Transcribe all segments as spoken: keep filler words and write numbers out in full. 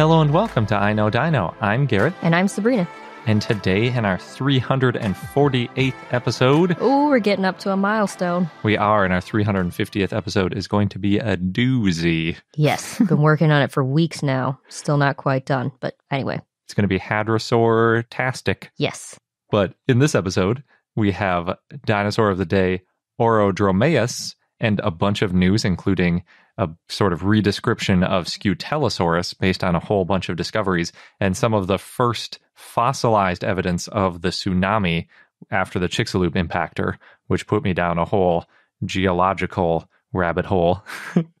Hello and welcome to I Know Dino. I'm Garrett. And I'm Sabrina. And today in our three hundred forty-eighth episode... Oh, we're getting up to a milestone. We are, and our three hundred fiftieth episode is going to be a doozy. Yes, been working on it for weeks now. Still not quite done, but anyway. It's going to be hadrosaur-tastic. Yes. But in this episode, we have Dinosaur of the Day, Orodromeus, and a bunch of news, including a sort of redescription of Scutellosaurus based on a whole bunch of discoveries, and some of the first fossilized evidence of the tsunami after the Chicxulub impactor, which put me down a whole geological rabbit hole.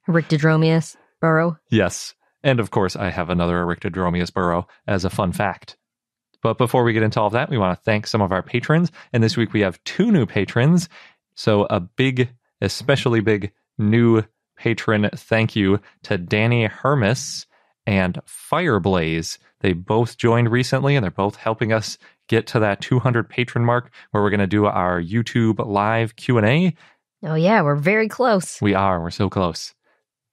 Eryctodromeus burrow? Yes. And of course, I have another Eryctodromeus burrow as a fun fact. But before we get into all of that, we want to thank some of our patrons. And this week we have two new patrons. So a big, especially big new patron thank you to Danny Hermes and Fireblaze. They both joined recently, and they're both helping us get to that two hundred patron mark where we're going to do our YouTube live Q and A. Oh yeah, we're very close. We are. We're so close.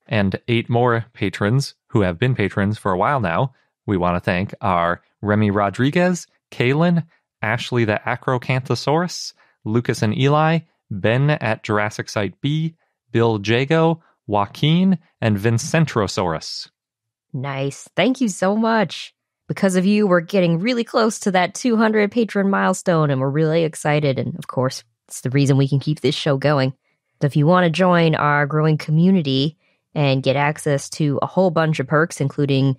And eight more patrons who have been patrons for a while now. We want to thank our Remy Rodriguez, Kaylin, Ashley the Acrocanthosaurus, Lucas and Eli, Ben at Jurassic Site B, Bill Jago, Joaquin, and Vincentrosaurus. Nice. Thank you so much. Because of you, we're getting really close to that two hundred patron milestone, and we're really excited. And of course, it's the reason we can keep this show going. So if you want to join our growing community and get access to a whole bunch of perks, including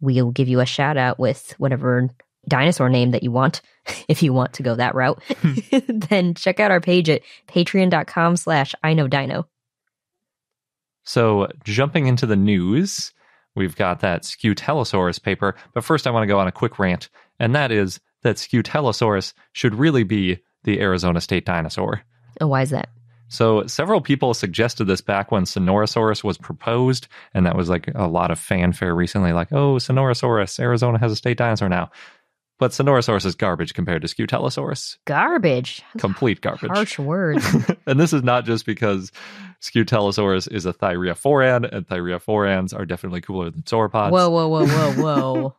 we'll give you a shout out with whatever dinosaur name that you want, if you want to go that route, then check out our page at patreon.com slash I Know Dino. So jumping into the news, we've got that Scutellosaurus paper. But first, I want to go on a quick rant. And that is that Scutellosaurus should really be the Arizona state dinosaur. Oh, why is that? So several people suggested this back when Sonorasaurus was proposed, and that was like a lot of fanfare recently, like, oh, Sonorasaurus, Arizona has a state dinosaur now. But Sonorasaurus is garbage compared to Scutellosaurus. Garbage. Complete garbage. Harsh words. And this is not just because Scutellosaurus is a thyreoforan, and thyreoforans are definitely cooler than sauropods. Whoa, whoa, whoa, whoa, whoa.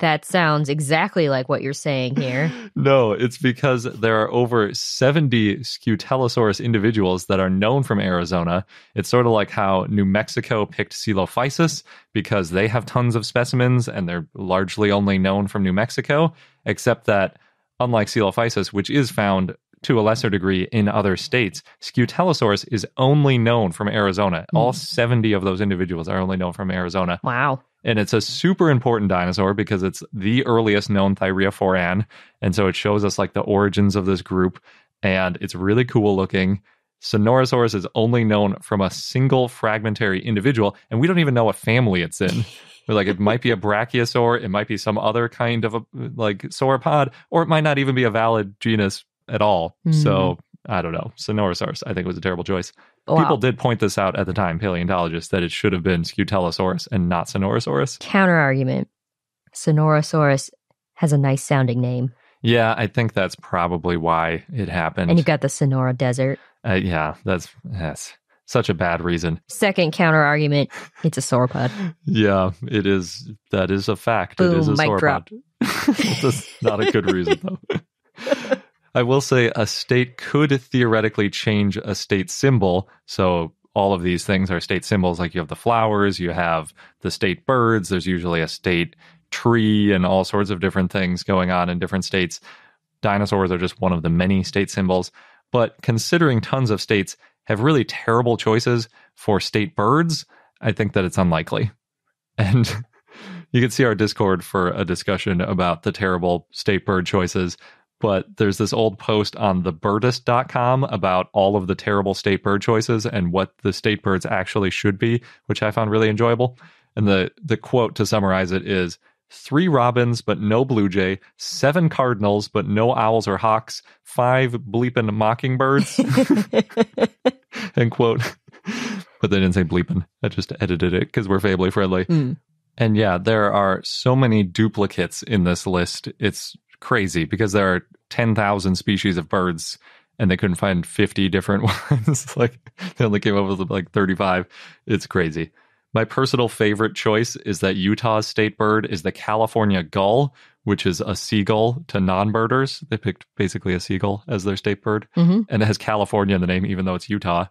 That sounds exactly like what you're saying here. No, it's because there are over seventy Scutellosaurus individuals that are known from Arizona. It's sort of like how New Mexico picked Coelophysis because they have tons of specimens and they're largely only known from New Mexico, except that unlike Coelophysis, which is found to a lesser degree in other states, Scutellosaurus is only known from Arizona. Mm. All seventy of those individuals are only known from Arizona. Wow. And it's a super important dinosaur because it's the earliest known thyreoforan. And so it shows us like the origins of this group. And it's really cool looking. Sonorasaurus is only known from a single fragmentary individual. And we don't even know what family it's in. Like it might be a brachiosaur. It might be some other kind of a, like sauropod. Or it might not even be a valid genus at all. Mm. So I don't know. Sonorasaurus, I think, was a terrible choice. Wow. People did point this out at the time, paleontologists, that it should have been Scutellosaurus and not Sonorasaurus. Counter argument. Sonorasaurus has a nice sounding name. Yeah, I think that's probably why it happened. And you've got the Sonora Desert. Uh, yeah, that's, that's such a bad reason. Second counter argument, it's a sauropod. Yeah, it is. That is a fact. Boom, it is a mic sauropod. Drop. That's not a good reason, though. I will say a state could theoretically change a state symbol. So all of these things are state symbols. Like you have the flowers, you have the state birds. There's usually a state tree and all sorts of different things going on in different states. Dinosaurs are just one of the many state symbols. But considering tons of states have really terrible choices for state birds, I think that it's unlikely. And you can see our Discord for a discussion about the terrible state bird choices. But there's this old post on the birdist dot com about all of the terrible state bird choices and what the state birds actually should be, which I found really enjoyable. And the, the quote to summarize it is, three robins, but no blue jay, seven cardinals, but no owls or hawks, five bleepin' mockingbirds. End quote. But they didn't say bleepin'. I just edited it because we're family friendly. Mm. And yeah, there are so many duplicates in this list. It's crazy because there are ten thousand species of birds and they couldn't find fifty different ones. Like they only came up with like thirty-five. It's crazy. My personal favorite choice is that Utah's state bird is the California gull, which is a seagull to non-birders. They picked basically a seagull as their state bird. Mm-hmm. And it has California in the name, even though it's Utah,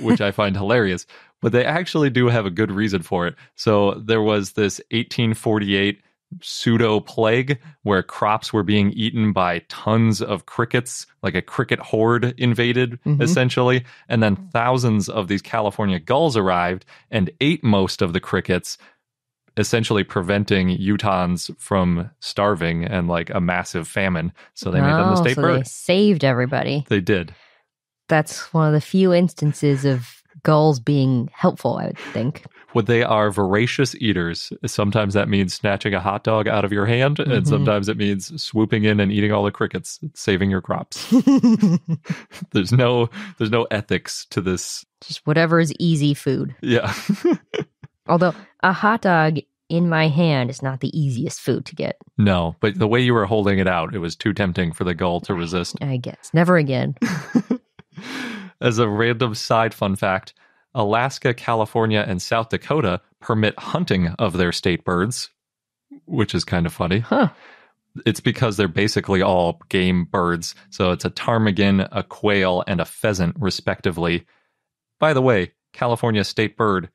which I find hilarious. But they actually do have a good reason for it. So there was this eighteen forty-eight pseudo-plague where crops were being eaten by tons of crickets, like a cricket horde invaded, mm-hmm. essentially. And then thousands of these California gulls arrived and ate most of the crickets, essentially preventing Utahns from starving and like a massive famine. So they oh, made them the state so bird. They saved everybody. They did. That's one of the few instances of gulls being helpful, I would think. Well, they are voracious eaters. Sometimes that means snatching a hot dog out of your hand, mm-hmm. and sometimes it means swooping in and eating all the crickets, saving your crops. There's no, there's no ethics to this. Just whatever is easy food. Yeah. Although a hot dog in my hand is not the easiest food to get. No, but the way you were holding it out, it was too tempting for the gull to resist. I guess. Never again. As a random side fun fact, Alaska, California, and South Dakota permit hunting of their state birds, which is kind of funny. Huh. It's because they're basically all game birds. So it's a ptarmigan, a quail, and a pheasant, respectively. By the way, California state bird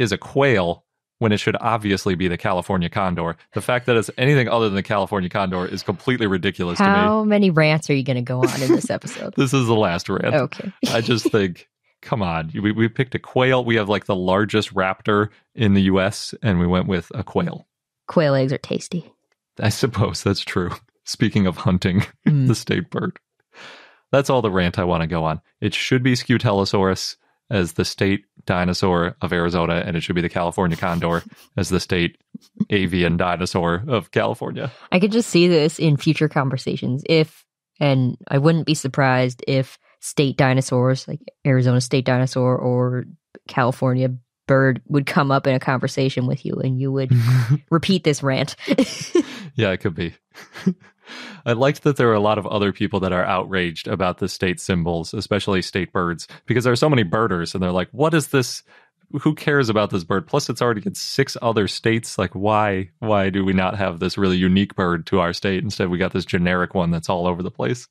is a quail when it should obviously be the California condor. The fact that it's anything other than the California condor is completely ridiculous. How to me. How many rants are you going to go on in this episode? This is the last rant. Okay. I just think, come on. We, we picked a quail. We have like the largest raptor in the U S and we went with a quail. Quail eggs are tasty. I suppose that's true. Speaking of hunting mm. the state bird. That's all the rant I want to go on. It should be Scutellosaurus as the state dinosaur of Arizona, and it should be the California condor as the state avian dinosaur of California. I could just see this in future conversations if, and I wouldn't be surprised if state dinosaurs, like Arizona state dinosaur or California bird, would come up in a conversation with you and you would repeat this rant. Yeah, it could be. I liked that there are a lot of other people that are outraged about the state symbols, especially state birds, because there are so many birders and they're like, what is this? Who cares about this bird? Plus, it's already in six other states. Like, why? Why do we not have this really unique bird to our state? Instead, we got this generic one that's all over the place.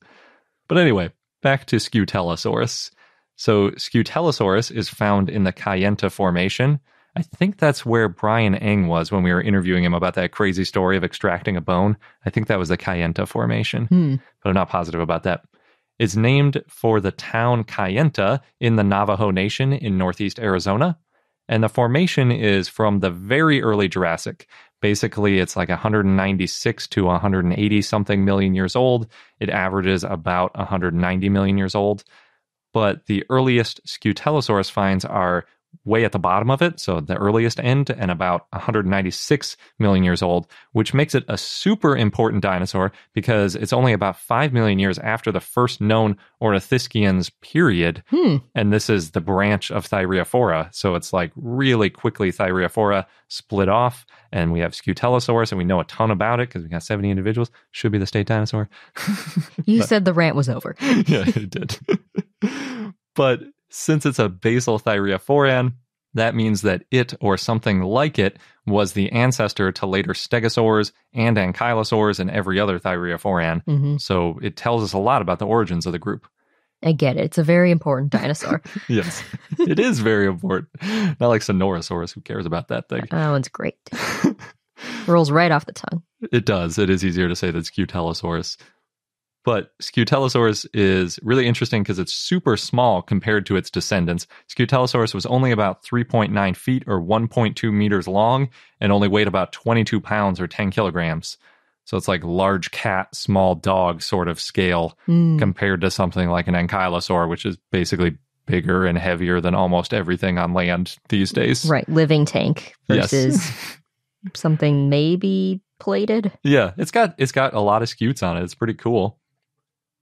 But anyway, back to Scutellosaurus. So Scutellosaurus is found in the Kayenta Formation. I think that's where Brian Ang was when we were interviewing him about that crazy story of extracting a bone. I think that was the Kayenta Formation, hmm. but I'm not positive about that. It's named for the town Kayenta in the Navajo Nation in northeast Arizona. And the formation is from the very early Jurassic. Basically, it's like one hundred ninety-six to one hundred eighty something million years old. It averages about one hundred ninety million years old. But the earliest Scutellosaurus finds are way at the bottom of it, so the earliest end, and about one hundred ninety-six million years old, which makes it a super important dinosaur because it's only about five million years after the first known Ornithischians period. Hmm. And this is the branch of Thyreophora, so it's like really quickly Thyreophora split off, and we have Scutellosaurus, and we know a ton about it because we got seventy individuals. Should be the state dinosaur. You but, said the rant was over. Yeah, it did. But since it's a basal Thyreophoran, that means that it, or something like it, was the ancestor to later stegosaurs and ankylosaurs and every other Thyreophoran. Mm-hmm. So it tells us a lot about the origins of the group. I get it. It's a very important dinosaur. Yes, it is very important. Not like Sonorasaurus. Who cares about that thing? That one's great. Rolls right off the tongue. It does. It is easier to say than Scutellosaurus. But Scutellosaurus is really interesting because it's super small compared to its descendants. Scutellosaurus was only about three point nine feet or one point two meters long and only weighed about twenty-two pounds or ten kilograms. So it's like large cat, small dog sort of scale mm. compared to something like an ankylosaur, which is basically bigger and heavier than almost everything on land these days. Right. Living tank versus yes. something maybe plated. Yeah. It's got, it's got a lot of scutes on it. It's pretty cool.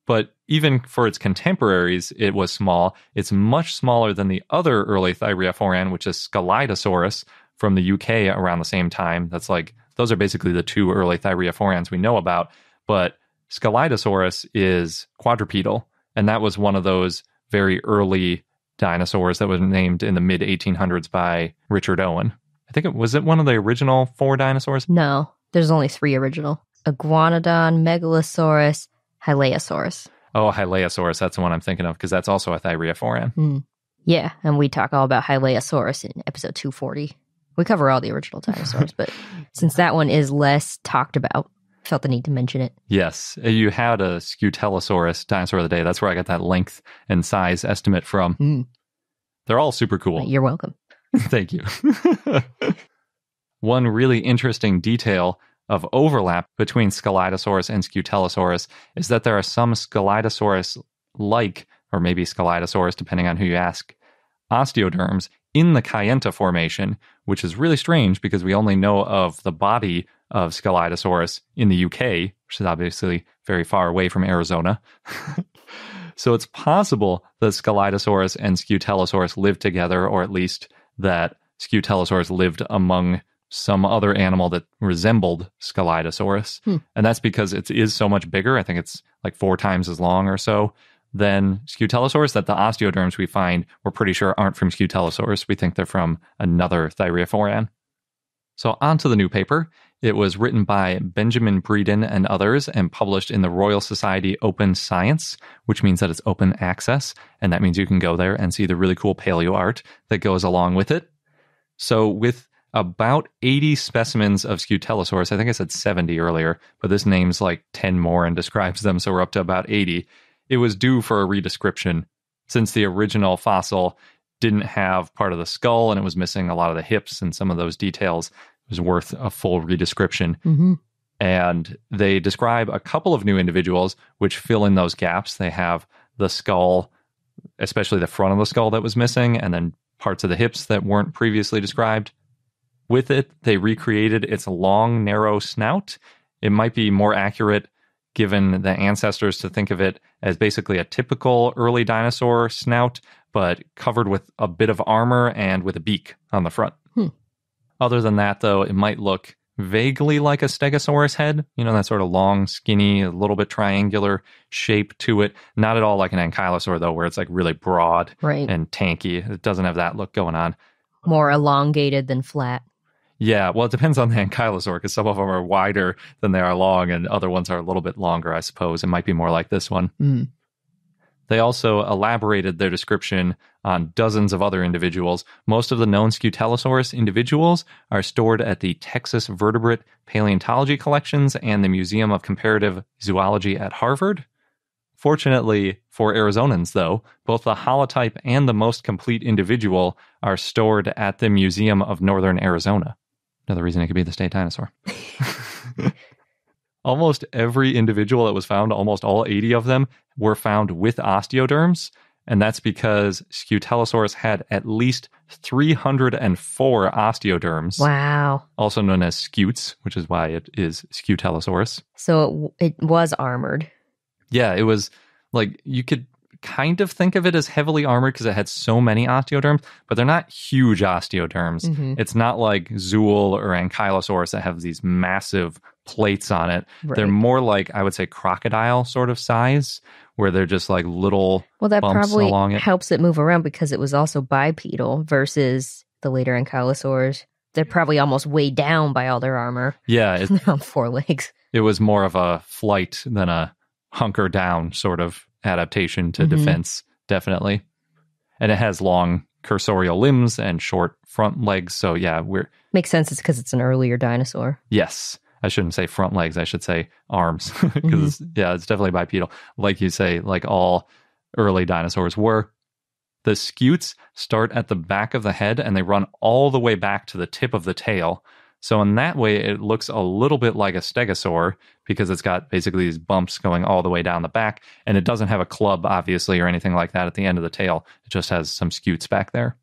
But even for its contemporaries, it was small. It's much smaller than the other early Thyreophoran, which is Scelidosaurus from the U K around the same time. That's like, those are basically the two early Thyreophorans we know about. But Scelidosaurus is quadrupedal. And that was one of those very early dinosaurs that was named in the mid eighteen hundreds by Richard Owen. I think it was it one of the original four dinosaurs? No, there's only three original. Iguanodon, Megalosaurus, Hylaeosaurus. Oh, Hylaeosaurus, that's the one I'm thinking of, because that's also a thyreophorian. Mm. Yeah, and we talk all about Hylaeosaurus in episode two forty. We cover all the original dinosaurs, but since that one is less talked about, I felt the need to mention it. Yes, you had a Scutellosaurus dinosaur of the day. That's where I got that length and size estimate from. Mm. They're all super cool. You're welcome. Thank you. One really interesting detail of overlap between Scelidosaurus and Scutellosaurus is that there are some Scelidosaurus-like, or maybe Scelidosaurus, depending on who you ask, osteoderms in the Kayenta Formation, which is really strange because we only know of the body of Scelidosaurus in the U K, which is obviously very far away from Arizona. So it's possible that Scelidosaurus and Scutellosaurus lived together, or at least that Scutellosaurus lived among some other animal that resembled Scelidosaurus. Hmm. And that's because it is so much bigger. I think it's like four times as long or so than Scutellosaurus that the osteoderms we find we're pretty sure aren't from Scutellosaurus. We think they're from another thyreophorian. So on to the new paper. It was written by Benjamin Breeden and others and published in the Royal Society Open Science, which means that it's open access. And that means you can go there and see the really cool paleo art that goes along with it. So with about eighty specimens of Scutellosaurus, I think I said seventy earlier, but this names like ten more and describes them. So we're up to about eighty. It was due for a redescription since the original fossil didn't have part of the skull and it was missing a lot of the hips and some of those details. It was worth a full redescription. Mm-hmm. And they describe a couple of new individuals which fill in those gaps. They have the skull, especially the front of the skull that was missing, and then parts of the hips that weren't previously described. With it, they recreated its long, narrow snout. It might be more accurate given the ancestors to think of it as basically a typical early dinosaur snout, but covered with a bit of armor and with a beak on the front. Hmm. Other than that, though, it might look vaguely like a stegosaurus head, you know, that sort of long, skinny, a little bit triangular shape to it. Not at all like an ankylosaur, though, where it's like really broad right. and tanky. It doesn't have that look going on. More elongated than flat. Yeah, well, it depends on the ankylosaur, because some of them are wider than they are long, and other ones are a little bit longer, I suppose. It might be more like this one. Mm. They also elaborated their description on dozens of other individuals. Most of the known Scutellosaurus individuals are stored at the Texas Vertebrate Paleontology Collections and the Museum of Comparative Zoology at Harvard. Fortunately for Arizonans, though, both the holotype and the most complete individual are stored at the Museum of Northern Arizona. Another reason it could be the state dinosaur. Almost every individual that was found, almost all eighty of them, were found with osteoderms. And that's because Scutellosaurus had at least three hundred four osteoderms. Wow. Also known as scutes, which is why it is Scutellosaurus. So it, it was armored. Yeah, it was like you could kind of think of it as heavily armored because it had so many osteoderms, but they're not huge osteoderms. Mm-hmm. It's not like Zool or Ankylosaurus that have these massive plates on it. Right. They're more like, I would say, crocodile sort of size, where they're just like little well, that bumps probably along it. Helps it move around because it was also bipedal versus the later Ankylosaurs. They're probably almost weighed down by all their armor. Yeah. It, on four legs. It was more of a flight than a hunker down sort of adaptation to mm-hmm. defense, definitely. And it has long cursorial limbs and short front legs. So yeah, we're... Makes sense. It's because it's an earlier dinosaur. Yes. I shouldn't say front legs. I should say arms. Because mm-hmm. yeah, it's definitely bipedal. Like you say, like all early dinosaurs were. The scutes start at the back of the head and they run all the way back to the tip of the tail. So in that way, it looks a little bit like a stegosaur because it's got basically these bumps going all the way down the back. And it doesn't have a club, obviously, or anything like that at the end of the tail. It just has some scutes back there.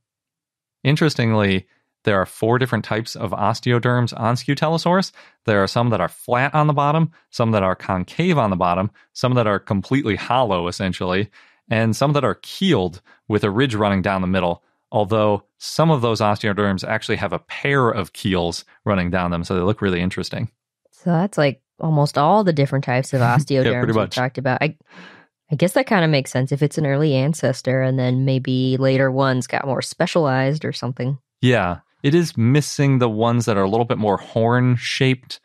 Interestingly, there are four different types of osteoderms on Scutellosaurus. There are some that are flat on the bottom, some that are concave on the bottom, some that are completely hollow, essentially, and some that are keeled with a ridge running down the middle. Although some of those osteoderms actually have a pair of keels running down them, so they look really interesting. So that's like almost all the different types of osteoderms yeah, we talked about. I, I guess that kind of makes sense if it's an early ancestor and then maybe later ones got more specialized or something. Yeah, it is missing the ones that are a little bit more horn-shaped.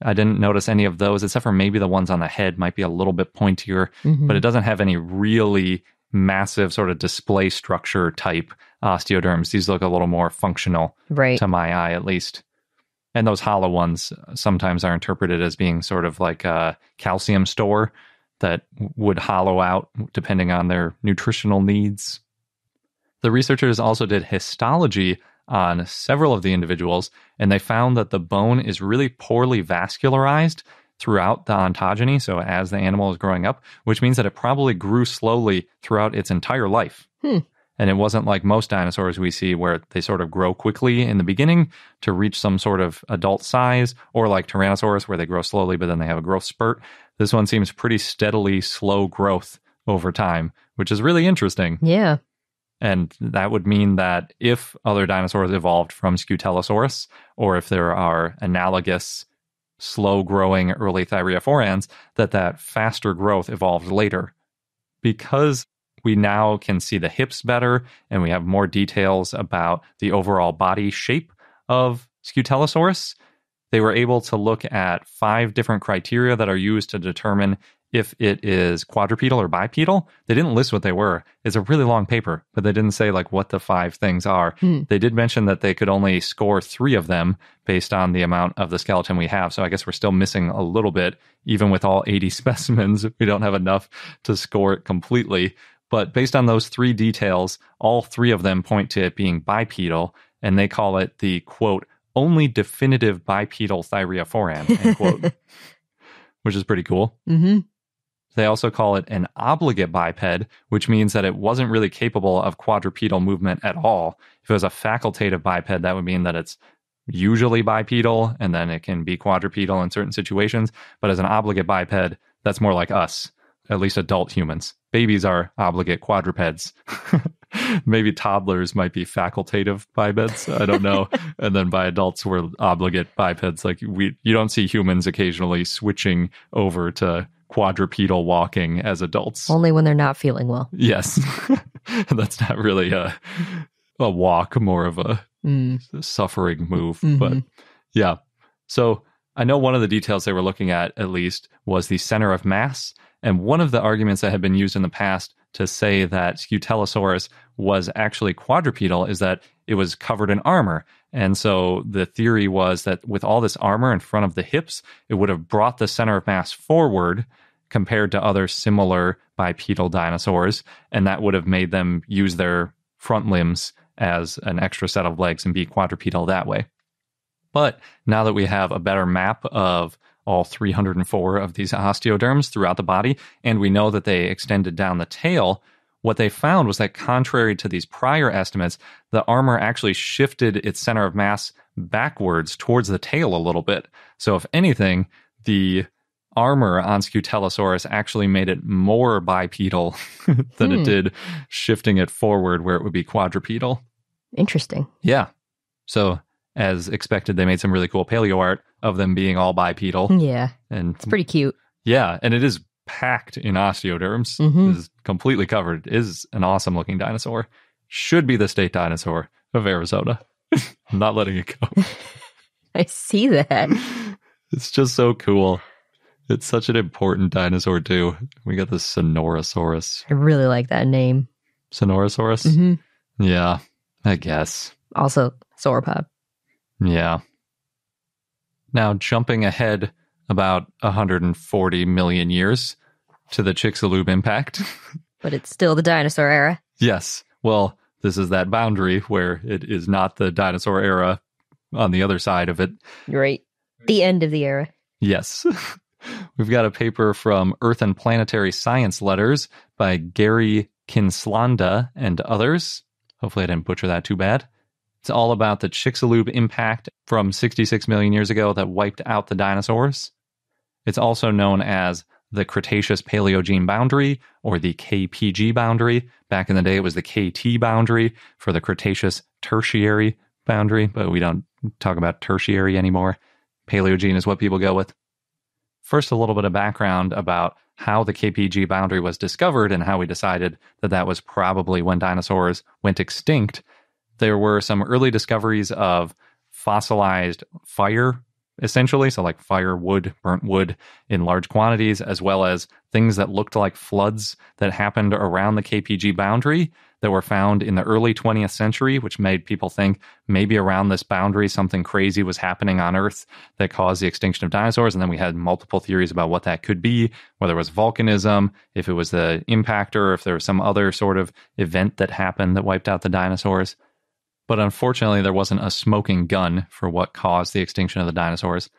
I didn't notice any of those, except for maybe the ones on the head might be a little bit pointier, mm-hmm. but it doesn't have any really massive sort of display structure type osteoderms. These look a little more functional, right, to my eye at least. And those hollow ones sometimes are interpreted as being sort of like a calcium store that would hollow out depending on their nutritional needs. The researchers also did histology on several of the individuals, and they found that the bone is really poorly vascularized throughout the ontogeny, so as the animal is growing up, which means that it probably grew slowly throughout its entire life. Hmm. And it wasn't like most dinosaurs we see where they sort of grow quickly in the beginning to reach some sort of adult size, or like Tyrannosaurus where they grow slowly but then they have a growth spurt. This one seems pretty steadily slow growth over time, which is really interesting. Yeah. And that would mean that if other dinosaurs evolved from Scutellosaurus, or if there are analogous slow-growing early thyreophorans, that that faster growth evolved later. Because we now can see the hips better, and we have more details about the overall body shape of Scutellosaurus, they were able to look at five different criteria that are used to determine if it is quadrupedal or bipedal. They didn't list what they were. It's a really long paper, but they didn't say like what the five things are. Mm. They did mention that they could only score three of them based on the amount of the skeleton we have. So I guess we're still missing a little bit. Even with all eighty specimens, we don't have enough to score it completely. But based on those three details, all three of them point to it being bipedal, and they call it the, quote, only definitive bipedal thyreophoran, end quote, which is pretty cool. Mm-hmm. They also call it an obligate biped, which means that it wasn't really capable of quadrupedal movement at all. If it was a facultative biped, that would mean that it's usually bipedal, and then it can be quadrupedal in certain situations. But as an obligate biped, that's more like us, at least adult humans. Babies are obligate quadrupeds. Maybe toddlers might be facultative bipeds. I don't know. And then by adults, we're obligate bipeds. Like we, you don't see humans occasionally switching over to quadrupedal walking as adults. Only when they're not feeling well. Yes. That's not really a, a walk, more of a mm. suffering move. Mm-hmm. But yeah. So I know one of the details they were looking at, at least, was the center of mass. And one of the arguments that had been used in the past to say that Scutellosaurus was actually quadrupedal is that it was covered in armor. And so the theory was that with all this armor in front of the hips, it would have brought the center of mass forward compared to other similar bipedal dinosaurs. And that would have made them use their front limbs as an extra set of legs and be quadrupedal that way. But now that we have a better map of all three hundred four of these osteoderms throughout the body, and we know that they extended down the tail, what they found was that contrary to these prior estimates, the armor actually shifted its center of mass backwards towards the tail a little bit. So if anything, the armor on Scutellosaurus actually made it more bipedal than hmm. it did shifting it forward where it would be quadrupedal. Interesting. Yeah. So as expected, they made some really cool paleo art of them being all bipedal. Yeah. And it's pretty cute. Yeah. And it is packed in osteoderms. Mm-hmm. Is completely covered. It is an awesome looking dinosaur. Should be the state dinosaur of Arizona. I'm not letting it go. I see that. It's just so cool. It's such an important dinosaur too. We got the Sonorasaurus. I really like that name. Sonorasaurus? Mm-hmm. Yeah, I guess. Also, sauropod. Yeah. Now, jumping ahead about one hundred forty million years to the Chicxulub impact. But it's still the dinosaur era. Yes. Well, this is that boundary where it is not the dinosaur era on the other side of it. Right. The end of the era. Yes. We've got a paper from Earth and Planetary Science Letters by Gary Kinslanda and others. Hopefully I didn't butcher that too bad. It's all about the Chicxulub impact from sixty-six million years ago that wiped out the dinosaurs. It's also known as the Cretaceous Paleogene boundary, or the K P G boundary. Back in the day, it was the K T boundary for the Cretaceous Tertiary boundary, but we don't talk about tertiary anymore. Paleogene is what people go with. First, a little bit of background about how the K P G boundary was discovered and how we decided that that was probably when dinosaurs went extinct, there were some early discoveries of fossilized fire, essentially, so like firewood, burnt wood in large quantities, as well as things that looked like floods that happened around the K P G boundary that were found in the early twentieth century, which made people think maybe around this boundary something crazy was happening on Earth that caused the extinction of dinosaurs. And then we had multiple theories about what that could be, whether it was volcanism, if it was the impactor, if there was some other sort of event that happened that wiped out the dinosaurs. But unfortunately, there wasn't a smoking gun for what caused the extinction of the dinosaurs.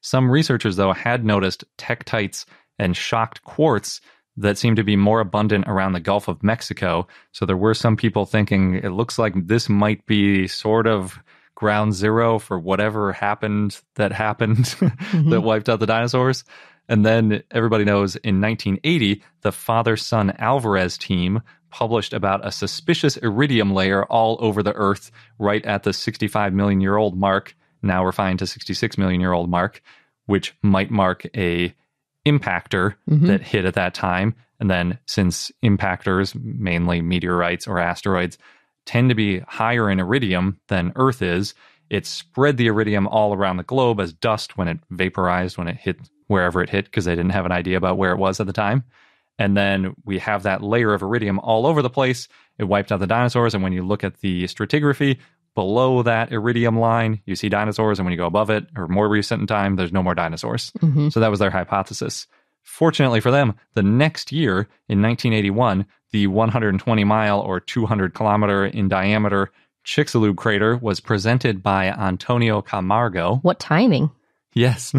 Some researchers, though, had noticed tektites and shocked quartz that seemed to be more abundant around the Gulf of Mexico. So there were some people thinking it looks like this might be sort of ground zero for whatever happened that happened mm-hmm. that wiped out the dinosaurs. And then everybody knows in nineteen eighty, the father-son Alvarez team published about a suspicious iridium layer all over the Earth right at the sixty-five million year old mark, now refined to sixty-six million year old mark, which might mark a impactor mm-hmm. that hit at that time. And then since impactors, mainly meteorites or asteroids, tend to be higher in iridium than Earth is, it spread the iridium all around the globe as dust when it vaporized, when it hit wherever it hit, because they didn't have an idea about where it was at the time. And then we have that layer of iridium all over the place. It wiped out the dinosaurs. And when you look at the stratigraphy below that iridium line, you see dinosaurs. And when you go above it, or more recent in time, there's no more dinosaurs. Mm-hmm. So that was their hypothesis. Fortunately for them, the next year, in nineteen eighty-one, the one hundred twenty mile or two hundred kilometer in diameter Chicxulub crater was presented by Antonio Camargo. What timing? Yes.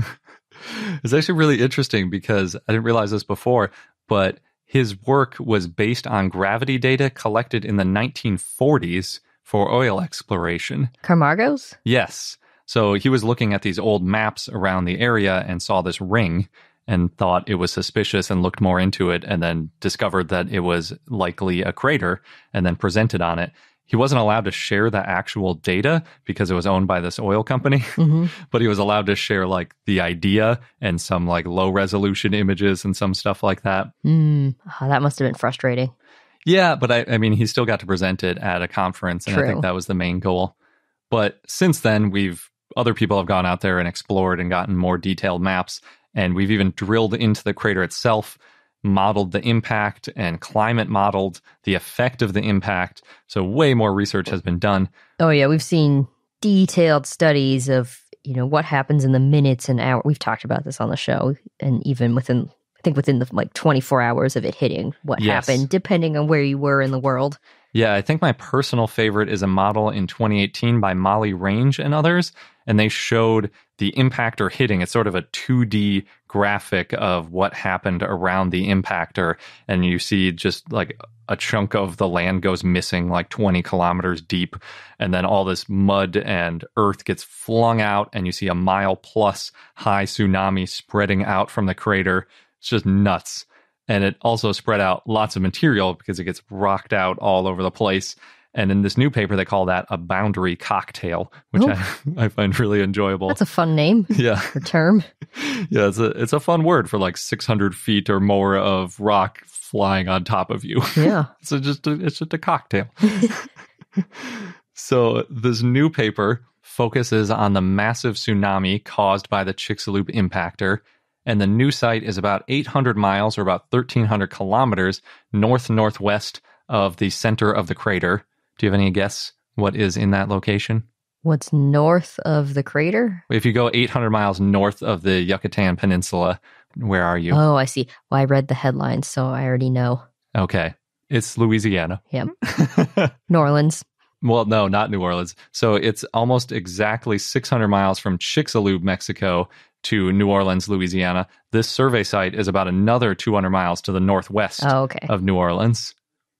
It's actually really interesting because I didn't realize this before, but his work was based on gravity data collected in the nineteen forties for oil exploration. Camargo's? Yes. So he was looking at these old maps around the area and saw this ring and thought it was suspicious and looked more into it and then discovered that it was likely a crater and then presented on it. He wasn't allowed to share the actual data because it was owned by this oil company, mm-hmm. but he was allowed to share like the idea and some like low resolution images and some stuff like that. Mm. Oh, that must have been frustrating. Yeah, but I, I mean, he still got to present it at a conference, and True. I think that was the main goal. But since then, we've other people have gone out there and explored and gotten more detailed maps, and we've even drilled into the crater itself, modeled the impact and climate modeled the effect of the impact. So way more research has been done. Oh yeah, we've seen detailed studies of, you know, what happens in the minutes and hours. We've talked about this on the show, and even within, I think within the like twenty-four hours of it hitting, what yes. happened, depending on where you were in the world. Yeah, I think my personal favorite is a model in twenty eighteen by Molly Range and others, and they showed the impactor hitting. It's sort of a two D graphic of what happened around the impactor, and you see just like a chunk of the land goes missing like twenty kilometers deep, and then all this mud and earth gets flung out, and you see a mile plus high tsunami spreading out from the crater. It's just nuts. And it also spread out lots of material because it gets rocked out all over the place. And in this new paper, they call that a boundary cocktail, which I, I find really enjoyable. That's a fun name. Yeah. Or term. Yeah, it's a, it's a fun word for like six hundred feet or more of rock flying on top of you. Yeah. So just a, it's just a cocktail. So this new paper focuses on the massive tsunami caused by the Chicxulub impactor. And the new site is about eight hundred miles or about thirteen hundred kilometers north-northwest of the center of the crater. Do you have any guess what is in that location? What's north of the crater? If you go eight hundred miles north of the Yucatan Peninsula, where are you? Oh, I see. Well, I read the headlines, so I already know. Okay. It's Louisiana. Yep. New Orleans. Well, no, not New Orleans. So it's almost exactly six hundred miles from Chicxulub, Mexico, to New Orleans, Louisiana. This survey site is about another two hundred miles to the northwest oh, okay. of New Orleans.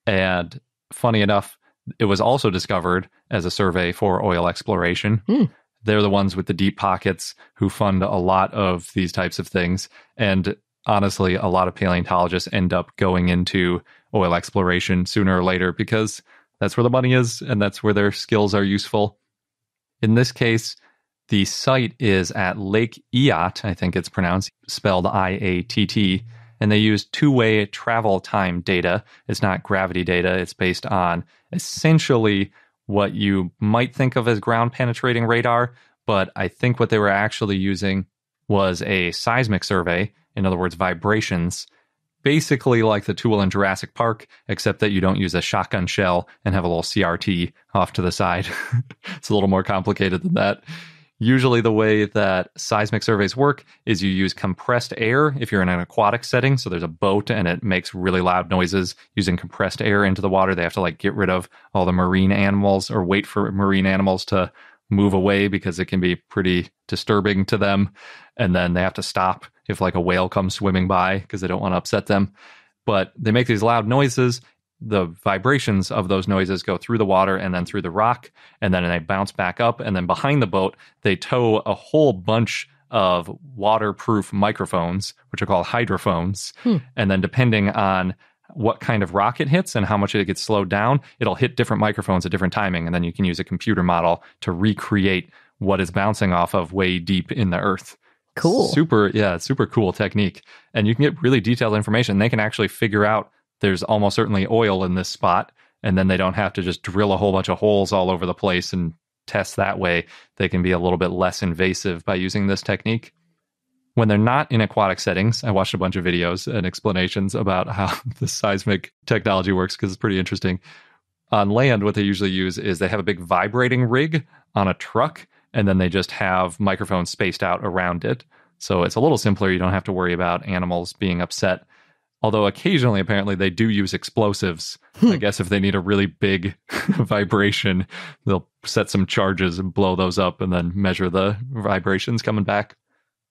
And funny enough, it was also discovered as a survey for oil exploration. Mm. They're the ones with the deep pockets who fund a lot of these types of things. And honestly, a lot of paleontologists end up going into oil exploration sooner or later because that's where the money is and that's where their skills are useful. In this case, the site is at Lake Iat, I think it's pronounced, spelled I A T T, and they use two-way travel time data. It's not gravity data. It's based on essentially what you might think of as ground-penetrating radar, but I think what they were actually using was a seismic survey, in other words, vibrations, basically like the tool in Jurassic Park, except that you don't use a shotgun shell and have a little C R T off to the side. It's a little more complicated than that. Usually the way that seismic surveys work is you use compressed air if you're in an aquatic setting. So there's a boat and it makes really loud noises using compressed air into the water. They have to like get rid of all the marine animals or wait for marine animals to move away because it can be pretty disturbing to them. And then they have to stop if like a whale comes swimming by because they don't want to upset them. But they make these loud noises. The vibrations of those noises go through the water and then through the rock, and then they bounce back up, and then behind the boat, they tow a whole bunch of waterproof microphones, which are called hydrophones. Hmm. And then depending on what kind of rock it hits and how much it gets slowed down, it'll hit different microphones at different timing, and then you can use a computer model to recreate what is bouncing off of way deep in the earth. Cool. Super, yeah, super cool technique. And you can get really detailed information. They can actually figure out there's almost certainly oil in this spot, and then they don't have to just drill a whole bunch of holes all over the place and test that way. They can be a little bit less invasive by using this technique. When they're not in aquatic settings, I watched a bunch of videos and explanations about how the seismic technology works because it's pretty interesting. On land, what they usually use is they have a big vibrating rig on a truck, and then they just have microphones spaced out around it. So it's a little simpler. You don't have to worry about animals being upset. Although occasionally, apparently, they do use explosives. Hmm. I guess if they need a really big vibration, they'll set some charges and blow those up and then measure the vibrations coming back.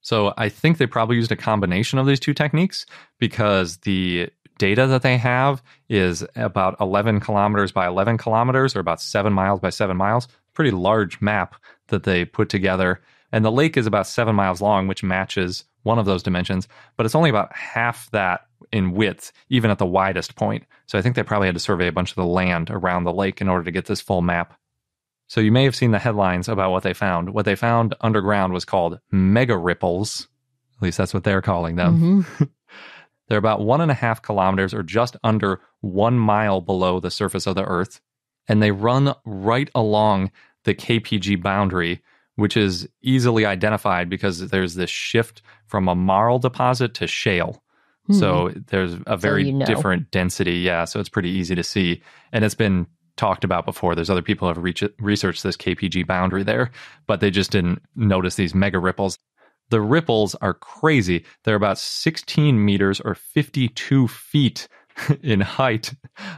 So I think they probably used a combination of these two techniques because the data that they have is about eleven kilometers by eleven kilometers or about seven miles by seven miles. Pretty large map that they put together. And the lake is about seven miles long, which matches one of those dimensions, but it's only about half that in width, even at the widest point. So I think they probably had to survey a bunch of the land around the lake in order to get this full map. So you may have seen the headlines about what they found. What they found underground was called mega ripples. At least that's what they're calling them. Mm-hmm. They're about one and a half kilometers or just under one mile below the surface of the Earth. And they run right along the K P G boundary, which is easily identified because there's this shift from a marl deposit to shale. Mm-hmm. So there's a very so you know. different density. Yeah, so it's pretty easy to see. And it's been talked about before. There's other people who have re- researched this K P G boundary there, but they just didn't notice these mega ripples. The ripples are crazy. They're about sixteen meters or fifty-two feet in height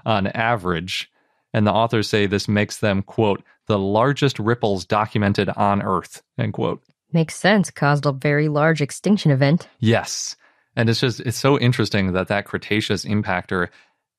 on average. And the authors say this makes them, quote, the largest ripples documented on Earth, end quote. Makes sense. Caused a very large extinction event. Yes. And it's just, it's so interesting that that Cretaceous impactor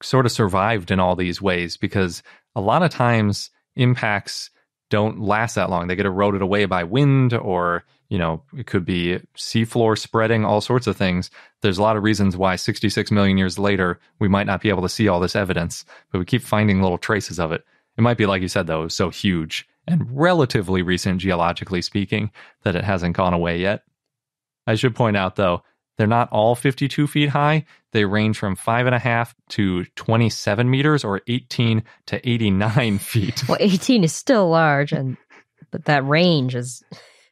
sort of survived in all these ways because a lot of times impacts don't last that long. They get eroded away by wind or, you know, it could be seafloor spreading, all sorts of things. There's a lot of reasons why sixty-six million years later, we might not be able to see all this evidence, but we keep finding little traces of it. It might be, like you said, though, so huge and relatively recent, geologically speaking, that it hasn't gone away yet. I should point out, though, they're not all fifty-two feet high. They range from five and a half to twenty-seven meters or eighteen to eighty-nine feet. Well, eighteen is still large, and but that range is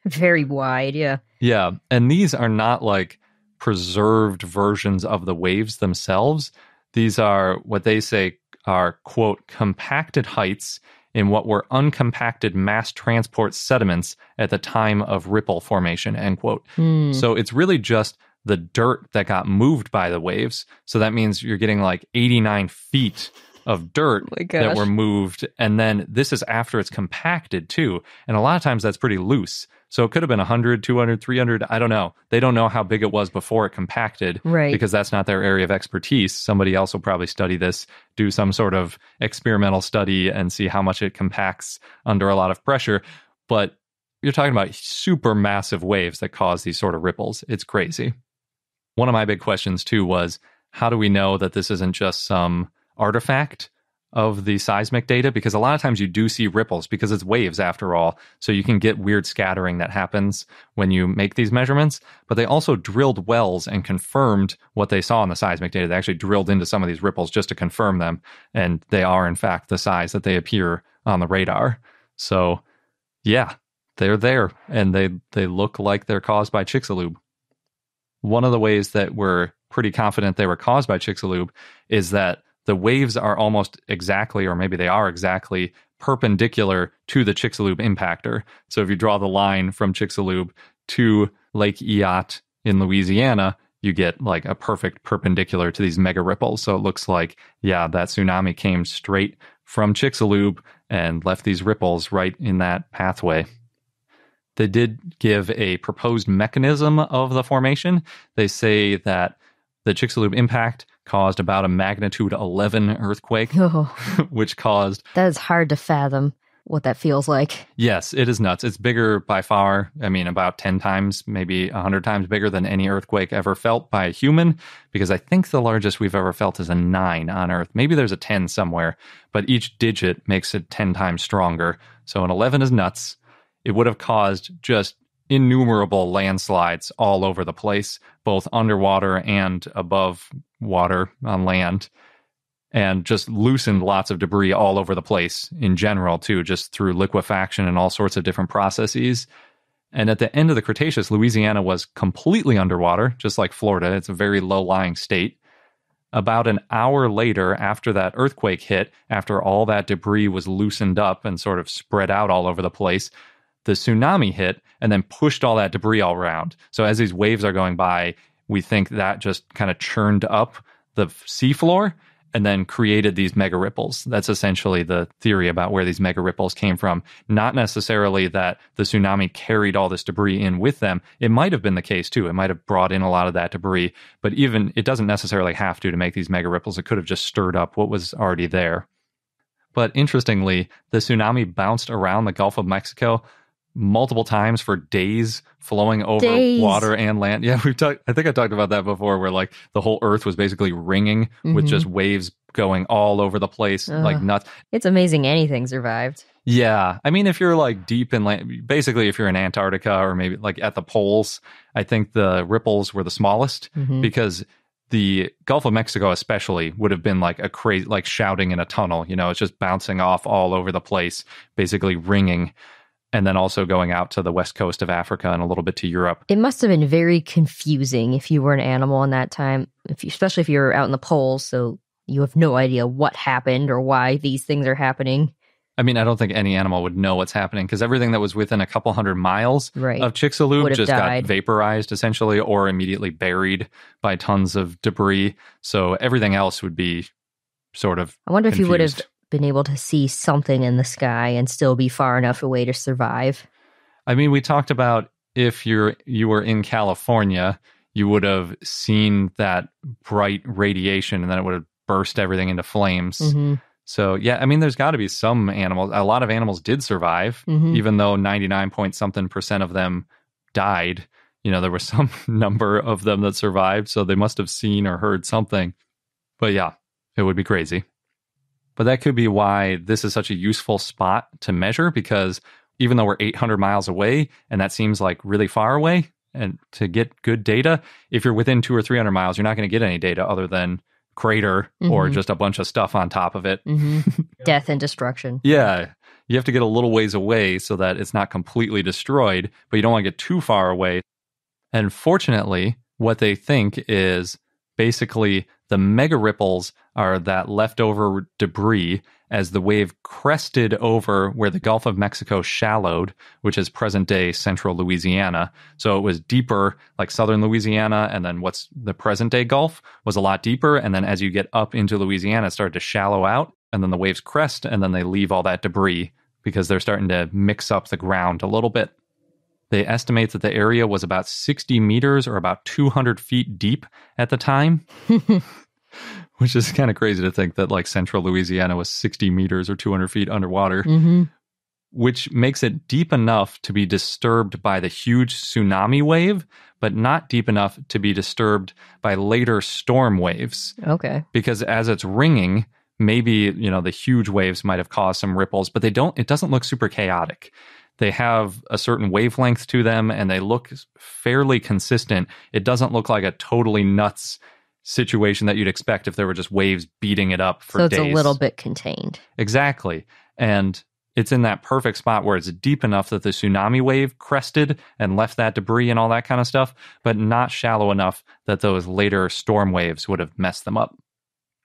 very wide, yeah. Yeah, and these are not like preserved versions of the waves themselves. These are what they say are, quote, compacted heights in what were uncompacted mass transport sediments at the time of ripple formation, end quote. Mm. So it's really just the dirt that got moved by the waves. So that means you're getting like eighty-nine feet of dirt oh that were moved. And then this is after it's compacted too. And a lot of times that's pretty loose. So it could have been one hundred, two hundred, three hundred. I don't know. They don't know how big it was before it compacted, right? Because that's not their area of expertise. Somebody else will probably study this, do some sort of experimental study and see how much it compacts under a lot of pressure. But you're talking about super massive waves that cause these sort of ripples. It's crazy. One of my big questions, too, was how do we know that this isn't just some artifact of the seismic data, because a lot of times you do see ripples because it's waves after all. So you can get weird scattering that happens when you make these measurements. But they also drilled wells and confirmed what they saw in the seismic data. They actually drilled into some of these ripples just to confirm them. And they are, in fact, the size that they appear on the radar. So, yeah, they're there. And they, they look like they're caused by Chicxulub. One of the ways that we're pretty confident they were caused by Chicxulub is that the waves are almost exactly, or maybe they are exactly, perpendicular to the Chicxulub impactor. So if you draw the line from Chicxulub to Lake Eyatt in Louisiana, you get like a perfect perpendicular to these mega ripples. So it looks like, yeah, that tsunami came straight from Chicxulub and left these ripples right in that pathway. They did give a proposed mechanism of the formation. They say that the Chicxulub impact caused about a magnitude eleven earthquake, oh, which caused... That is hard to fathom what that feels like. Yes, it is nuts. It's bigger by far. I mean, about ten times, maybe one hundred times bigger than any earthquake ever felt by a human, because I think the largest we've ever felt is a nine on Earth. Maybe there's a ten somewhere, but each digit makes it ten times stronger. So an eleven is nuts. It would have caused just innumerable landslides all over the place, both underwater and above water on land, and just loosened lots of debris all over the place in general, too, just through liquefaction and all sorts of different processes. And at the end of the Cretaceous, Louisiana was completely underwater, just like Florida. It's a very low-lying state. About an hour later, after that earthquake hit, after all that debris was loosened up and sort of spread out all over the place, the tsunami hit and then pushed all that debris all around. So as these waves are going by, we think that just kind of churned up the seafloor and then created these mega ripples. That's essentially the theory about where these mega ripples came from. Not necessarily that the tsunami carried all this debris in with them. It might have been the case too. It might have brought in a lot of that debris, but even it doesn't necessarily have to to make these mega ripples. It could have just stirred up what was already there. But interestingly, the tsunami bounced around the Gulf of Mexico multiple times for days, flowing over days. water and land. Yeah, we've talked, I think I talked about that before, where like the whole Earth was basically ringing mm-hmm. with just waves going all over the place, Ugh. like nuts. It's amazing anything survived. Yeah. I mean, if you're like deep in land, basically if you're in Antarctica or maybe like at the poles, I think the ripples were the smallest mm-hmm. because the Gulf of Mexico especially would have been like a crazy, like shouting in a tunnel. You know, it's just bouncing off all over the place, basically ringing. And then also going out to the west coast of Africa and a little bit to Europe. It must have been very confusing if you were an animal in that time, if you, especially if you were out in the poles, so you have no idea what happened or why these things are happening. I mean, I don't think any animal would know what's happening because everything that was within a couple hundred miles right. of Chicxulub just died. got vaporized, essentially, or immediately buried by tons of debris. So everything else would be sort of I wonder confused. if you would have... been able to see something in the sky and still be far enough away to survive. I mean, we talked about if you're you were in California, you would have seen that bright radiation and then it would have burst everything into flames. Mm-hmm. So, yeah, I mean, there's got to be some animals. A lot of animals did survive, mm-hmm. even though ninety-nine point something percent of them died. You know, there were some number of them that survived, so they must have seen or heard something. But yeah, it would be crazy. But that could be why this is such a useful spot to measure, because even though we're eight hundred miles away, and that seems like really far away, and to get good data, if you're within two or three hundred miles, you're not going to get any data other than crater mm-hmm. or just a bunch of stuff on top of it. Mm-hmm. Death and destruction. Yeah. You have to get a little ways away so that it's not completely destroyed, but you don't want to get too far away. And fortunately, what they think is basically the mega ripples are that leftover debris as the wave crested over where the Gulf of Mexico shallowed, which is present-day central Louisiana. So it was deeper, like southern Louisiana, and then what's the present-day Gulf was a lot deeper. And then as you get up into Louisiana, it started to shallow out, and then the waves crest, and then they leave all that debris because they're starting to mix up the ground a little bit. They estimate that the area was about sixty meters or about two hundred feet deep at the time, which is kind of crazy to think that like central Louisiana was sixty meters or two hundred feet underwater, mm-hmm. which makes it deep enough to be disturbed by the huge tsunami wave, but not deep enough to be disturbed by later storm waves. Okay. Because as it's ringing, maybe, you know, the huge waves might have caused some ripples, but they don't, it doesn't look super chaotic. They have a certain wavelength to them and they look fairly consistent. It doesn't look like a totally nuts situation that you'd expect if there were just waves beating it up for days. So it's a little bit contained. Exactly. And it's in that perfect spot where it's deep enough that the tsunami wave crested and left that debris and all that kind of stuff, but not shallow enough that those later storm waves would have messed them up.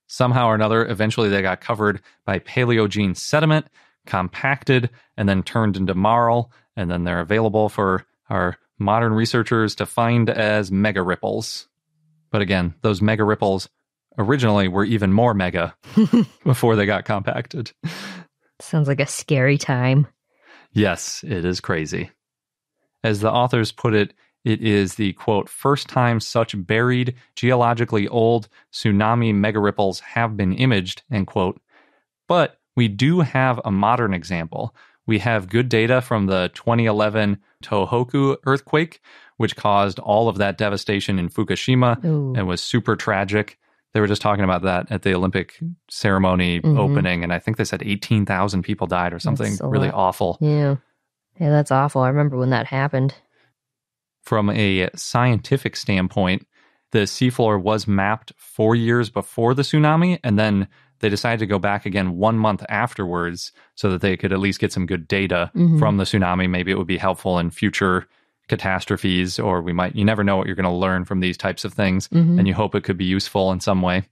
Somehow or another, eventually they got covered by Paleogene sediment, compacted, and then turned into marl, and then they're available for our modern researchers to find as mega ripples. But again, those mega ripples originally were even more mega before they got compacted. Sounds like a scary time. Yes, it is crazy. As the authors put it, it is the, quote, first time such buried, geologically old tsunami megaripples have been imaged, end quote. But we do have a modern example. We have good data from the twenty eleven Tohoku earthquake, which caused all of that devastation in Fukushima. Ooh. And was super tragic. They were just talking about that at the Olympic ceremony mm-hmm. opening, and I think they said eighteen thousand people died or something really lot. awful. Yeah. Yeah, that's awful. I remember when that happened. From a scientific standpoint, the seafloor was mapped four years before the tsunami, and then they decided to go back again one month afterwards so that they could at least get some good data mm-hmm. from the tsunami. Maybe it would be helpful in future catastrophes, or we might, you never know what you're going to learn from these types of things, mm-hmm. and you hope it could be useful in some way.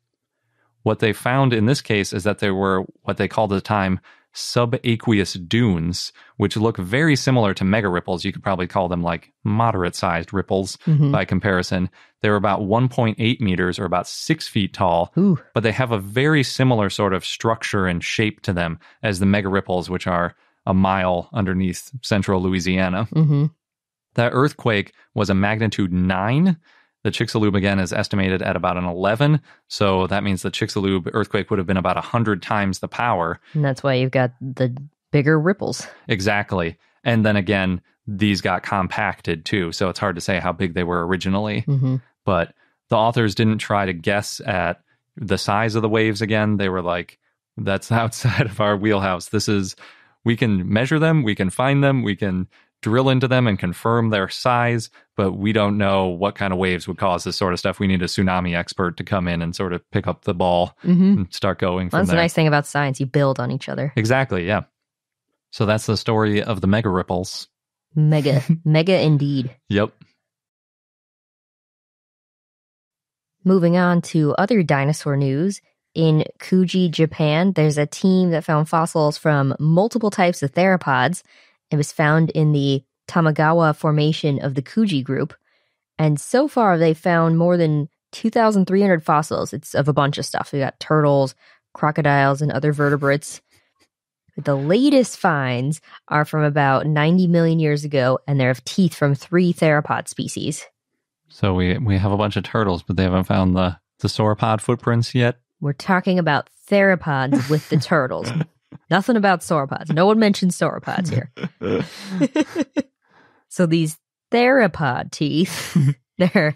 What they found in this case is that there were what they called at the time subaqueous dunes, which look very similar to mega ripples. You could probably call them like moderate sized ripples mm-hmm. by comparison. They were about one point eight meters or about six feet tall, Ooh. But they have a very similar sort of structure and shape to them as the mega ripples, which are a mile underneath central Louisiana. Mm-hmm. That earthquake was a magnitude nine. The Chicxulub, again, is estimated at about an eleven. So that means the Chicxulub earthquake would have been about one hundred times the power. And that's why you've got the bigger ripples. Exactly. And then again, these got compacted too. So it's hard to say how big they were originally. Mm-hmm. But the authors didn't try to guess at the size of the waves again. They were like, that's outside of our wheelhouse. This is, we can measure them, we can find them, we can drill into them and confirm their size, but we don't know what kind of waves would cause this sort of stuff. We need a tsunami expert to come in and sort of pick up the ball mm-hmm. and start going from there. That's the nice thing about science. You build on each other. Exactly, yeah. So that's the story of the mega ripples. Mega. Mega indeed. Yep. Moving on to other dinosaur news. In Kuji, Japan, there's a team that found fossils from multiple types of theropods. It was found in the Tamagawa Formation of the Kuji group. And so far, they've found more than two thousand three hundred fossils. It's of a bunch of stuff. We got turtles, crocodiles, and other vertebrates. The latest finds are from about ninety million years ago, and they're of teeth from three theropod species. So we, we have a bunch of turtles, but they haven't found the, the sauropod footprints yet? We're talking about theropods with the turtles. Nothing about sauropods. No one mentions sauropods here. So these theropod teeth, they're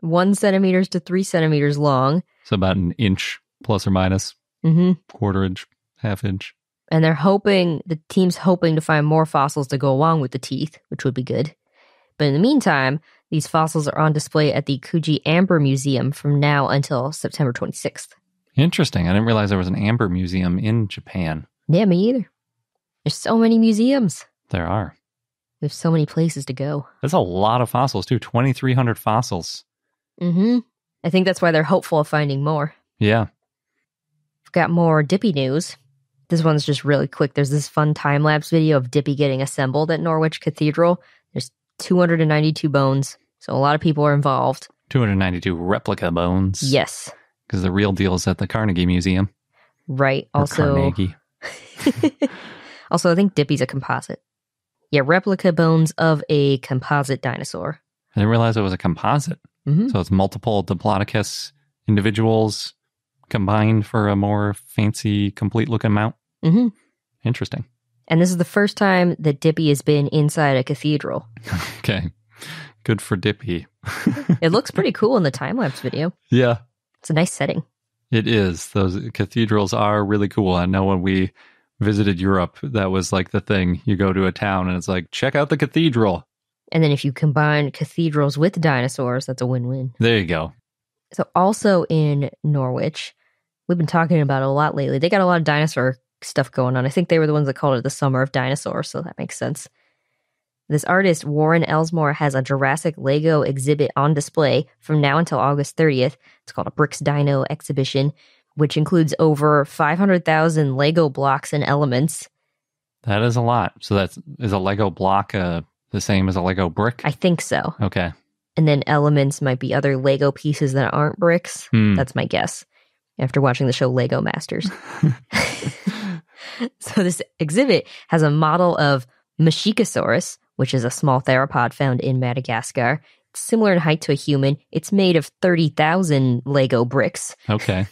one centimeters to three centimeters long. So about an inch, plus or minus. Mm-hmm. Quarter inch, half inch. And they're hoping, the team's hoping to find more fossils to go along with the teeth, which would be good. But in the meantime, these fossils are on display at the Kuji Amber Museum from now until September twenty-sixth. Interesting. I didn't realize there was an amber museum in Japan. Yeah, me either. There's so many museums. There are. We have so many places to go. That's a lot of fossils, too. twenty-three hundred fossils. Mm-hmm. I think that's why they're hopeful of finding more. Yeah. We've got more Dippy news. This one's just really quick. There's this fun time-lapse video of Dippy getting assembled at Norwich Cathedral. There's two hundred ninety-two bones, so a lot of people are involved. two hundred ninety-two replica bones. Yes. Because the real deal is at the Carnegie Museum. Right. Or also, Carnegie. Also, I think Dippy's a composite. Yeah, replica bones of a composite dinosaur. I didn't realize it was a composite. Mm-hmm. So it's multiple Diplodocus individuals combined for a more fancy, complete-looking mount. Mm-hmm. Interesting. And this is the first time that Dippy has been inside a cathedral. Okay. Good for Dippy. It looks pretty cool in the time-lapse video. Yeah. It's a nice setting. It is. Those cathedrals are really cool. I know when we visited Europe, that was like the thing. You go to a town and it's like, check out the cathedral. And then if you combine cathedrals with dinosaurs, that's a win-win. There you go. So also in Norwich, we've been talking about it a lot lately. They got a lot of dinosaur stuff going on. I think they were the ones that called it the Summer of Dinosaurs, so that makes sense. This artist, Warren Elsmore, has a Jurassic Lego exhibit on display from now until August thirtieth. It's called a Bricks Dino exhibition, which includes over five hundred thousand Lego blocks and elements. That is a lot. So that's, is a Lego block uh, the same as a Lego brick? I think so. Okay. And then elements might be other Lego pieces that aren't bricks. Hmm. That's my guess after watching the show Lego Masters. So this exhibit has a model of Meschikosaurus, which is a small theropod found in Madagascar. It's similar in height to a human. It's made of thirty thousand Lego bricks. Okay.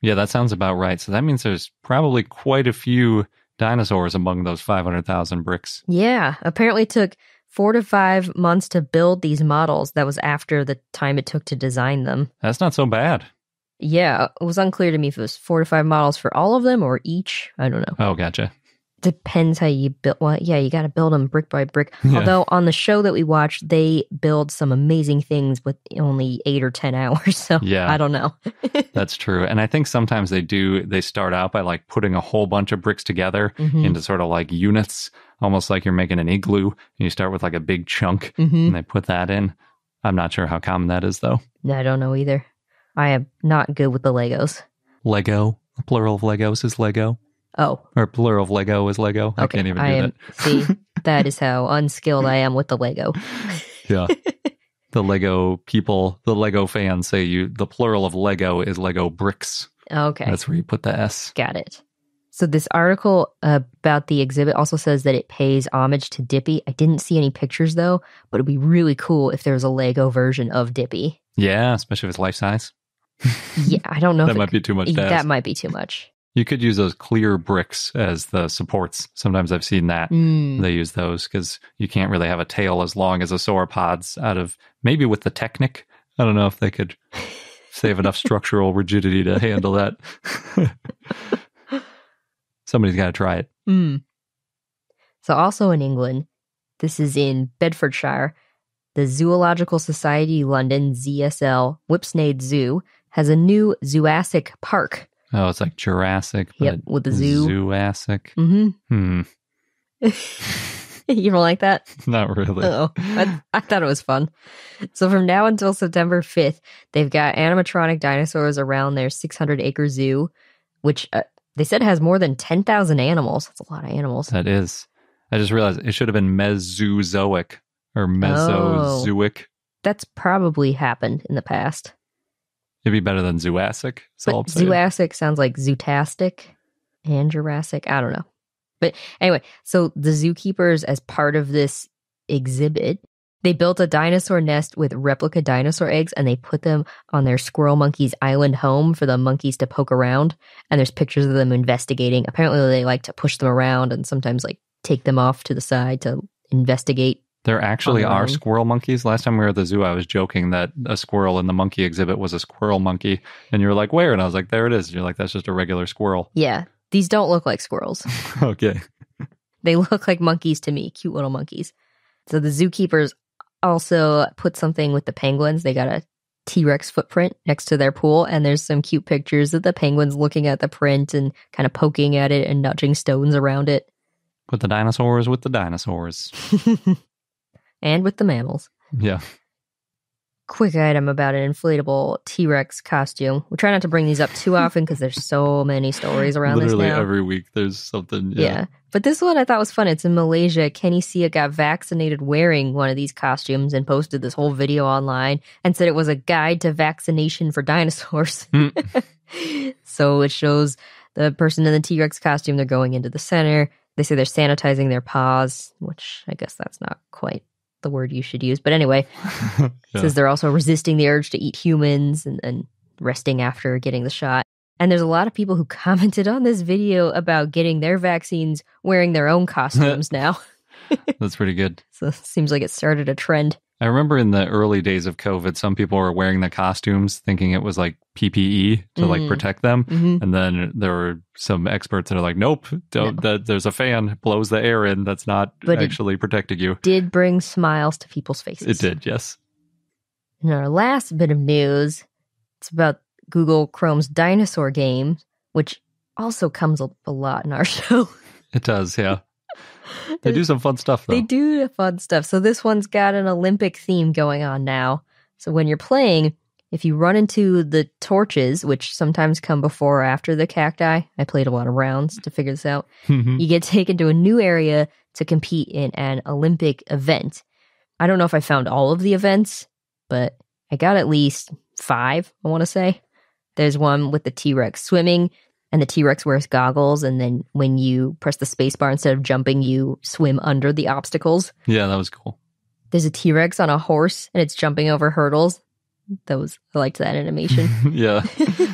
Yeah, that sounds about right. So that means there's probably quite a few dinosaurs among those five hundred thousand bricks. Yeah. Apparently it took four to five months to build these models. That was after the time it took to design them. That's not so bad. Yeah. It was unclear to me if it was four to five models for all of them or each. I don't know. Oh, gotcha. Depends how you build. Well, yeah, you got to build them brick by brick. Yeah. Although on the show that we watched, they build some amazing things with only eight or ten hours. So yeah. I don't know. That's true. And I think sometimes they do, they start out by like putting a whole bunch of bricks together mm-hmm. into sort of like units, almost like you're making an igloo. And you start with like a big chunk mm-hmm. and they put that in. I'm not sure how common that is though. I don't know either. I am not good with the Legos. Lego. The plural of Legos is Lego. Oh. Or plural of Lego is Lego. Okay. I can't even do I am, that. See, that is how unskilled I am with the Lego. Yeah. The Lego people, the Lego fans say you the plural of Lego is Lego bricks. Okay. That's where you put the S. Got it. So this article about the exhibit also says that it pays homage to Dippy. I didn't see any pictures though, but it'd be really cool if there was a Lego version of Dippy. Yeah, especially if it's life size. Yeah, I don't know. That if might it, be too much. To ask. That might be too much. You could use those clear bricks as the supports. Sometimes I've seen that. Mm. They use those because you can't really have a tail as long as a sauropod's out of, maybe with the Technic. I don't know if they could save enough structural rigidity to handle that. Somebody's got to try it. Mm. So also in England, this is in Bedfordshire, the Zoological Society London, Z S L, Whipsnade Zoo, has a new Jurassic Park. Oh, it's like Jurassic, but yep, with the zoo. Jurassic. Mm-hmm. Hmm. You don't like that? Not really. Oh, I, I thought it was fun. So from now until September fifth, they've got animatronic dinosaurs around their six hundred acre zoo, which uh, they said has more than ten thousand animals. That's a lot of animals. That is. I just realized it should have been Mesozoic or Mesozoic. Oh, that's probably happened in the past. It'd be better than Zooasic. Zooasic sounds like zootastic and Jurassic. I don't know. But anyway, so the zookeepers, as part of this exhibit, they built a dinosaur nest with replica dinosaur eggs and they put them on their Squirrel Monkeys Island home for the monkeys to poke around. And there's pictures of them investigating. Apparently, they like to push them around and sometimes like take them off to the side to investigate. There actually are squirrel monkeys. Last time we were at the zoo, I was joking that a squirrel in the monkey exhibit was a squirrel monkey. And you were like, where? And I was like, there it is. And you're like, that's just a regular squirrel. Yeah. These don't look like squirrels. Okay. They look like monkeys to me. Cute little monkeys. So the zookeepers also put something with the penguins. They got a T-Rex footprint next to their pool. And there's some cute pictures of the penguins looking at the print and kind of poking at it and nudging stones around it. Put the dinosaurs with the dinosaurs. And with the mammals. Yeah. Quick item about an inflatable T-Rex costume. We try not to bring these up too often because there's so many stories around Literally this now. Literally every week there's something. Yeah. yeah. But this one I thought was fun. It's in Malaysia. Kenny Sia got vaccinated wearing one of these costumes and posted this whole video online and said it was a guide to vaccination for dinosaurs. Mm. So it shows the person in the T-Rex costume. They're going into the center. They say they're sanitizing their paws, which I guess that's not quite the word you should use. But anyway, yeah. It says they're also resisting the urge to eat humans and, and resting after getting the shot. And there's a lot of people who commented on this video about getting their vaccines wearing their own costumes now. That's pretty good. So it seems like it started a trend. I remember in the early days of COVID, some people were wearing the costumes thinking it was like P P E to mm. like protect them. Mm-hmm. And then there were some experts that are like, nope, don't, no. that, there's a fan, blows the air in. That's not but actually protecting you. Did bring smiles to people's faces. It did, yes. And our last bit of news, it's about Google Chrome's dinosaur game, which also comes up a lot in our show. It does, yeah. They do some fun stuff, though. They do fun stuff. So this one's got an Olympic theme going on now. So when you're playing, if you run into the torches, which sometimes come before or after the cacti, I played a lot of rounds to figure this out, mm-hmm. you get taken to a new area to compete in an Olympic event. I don't know if I found all of the events, but I got at least five, I want to say. There's one with the T-Rex swimming, and the T-Rex wears goggles, and then when you press the spacebar instead of jumping, you swim under the obstacles. Yeah, that was cool. There's a T-Rex on a horse, and it's jumping over hurdles. That was, I liked that animation. Yeah,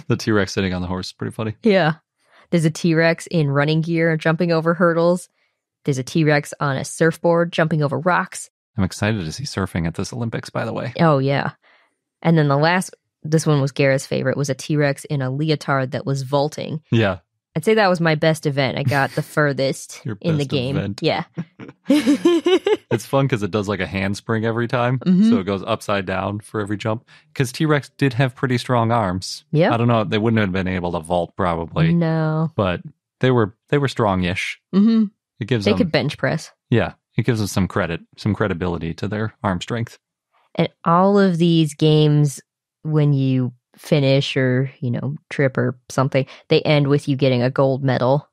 the T-Rex sitting on the horse is pretty funny. Yeah. There's a T-Rex in running gear jumping over hurdles. There's a T-Rex on a surfboard jumping over rocks. I'm excited to see surfing at this Olympics, by the way. Oh, yeah. And then the last... This one was Garrett's favorite, was a T-Rex in a leotard that was vaulting. Yeah. I'd say that was my best event. I got the furthest Your in the game. Event. Yeah. It's fun because it does like a handspring every time. Mm-hmm. So it goes upside down for every jump. Because T-Rex did have pretty strong arms. Yeah. I don't know. They wouldn't have been able to vault probably. No. But they were they were strong-ish. Mm-hmm. It gives they them, could bench press. Yeah. It gives them some credit, some credibility to their arm strength. And all of these games... when you finish or, you know, trip or something, they end with you getting a gold medal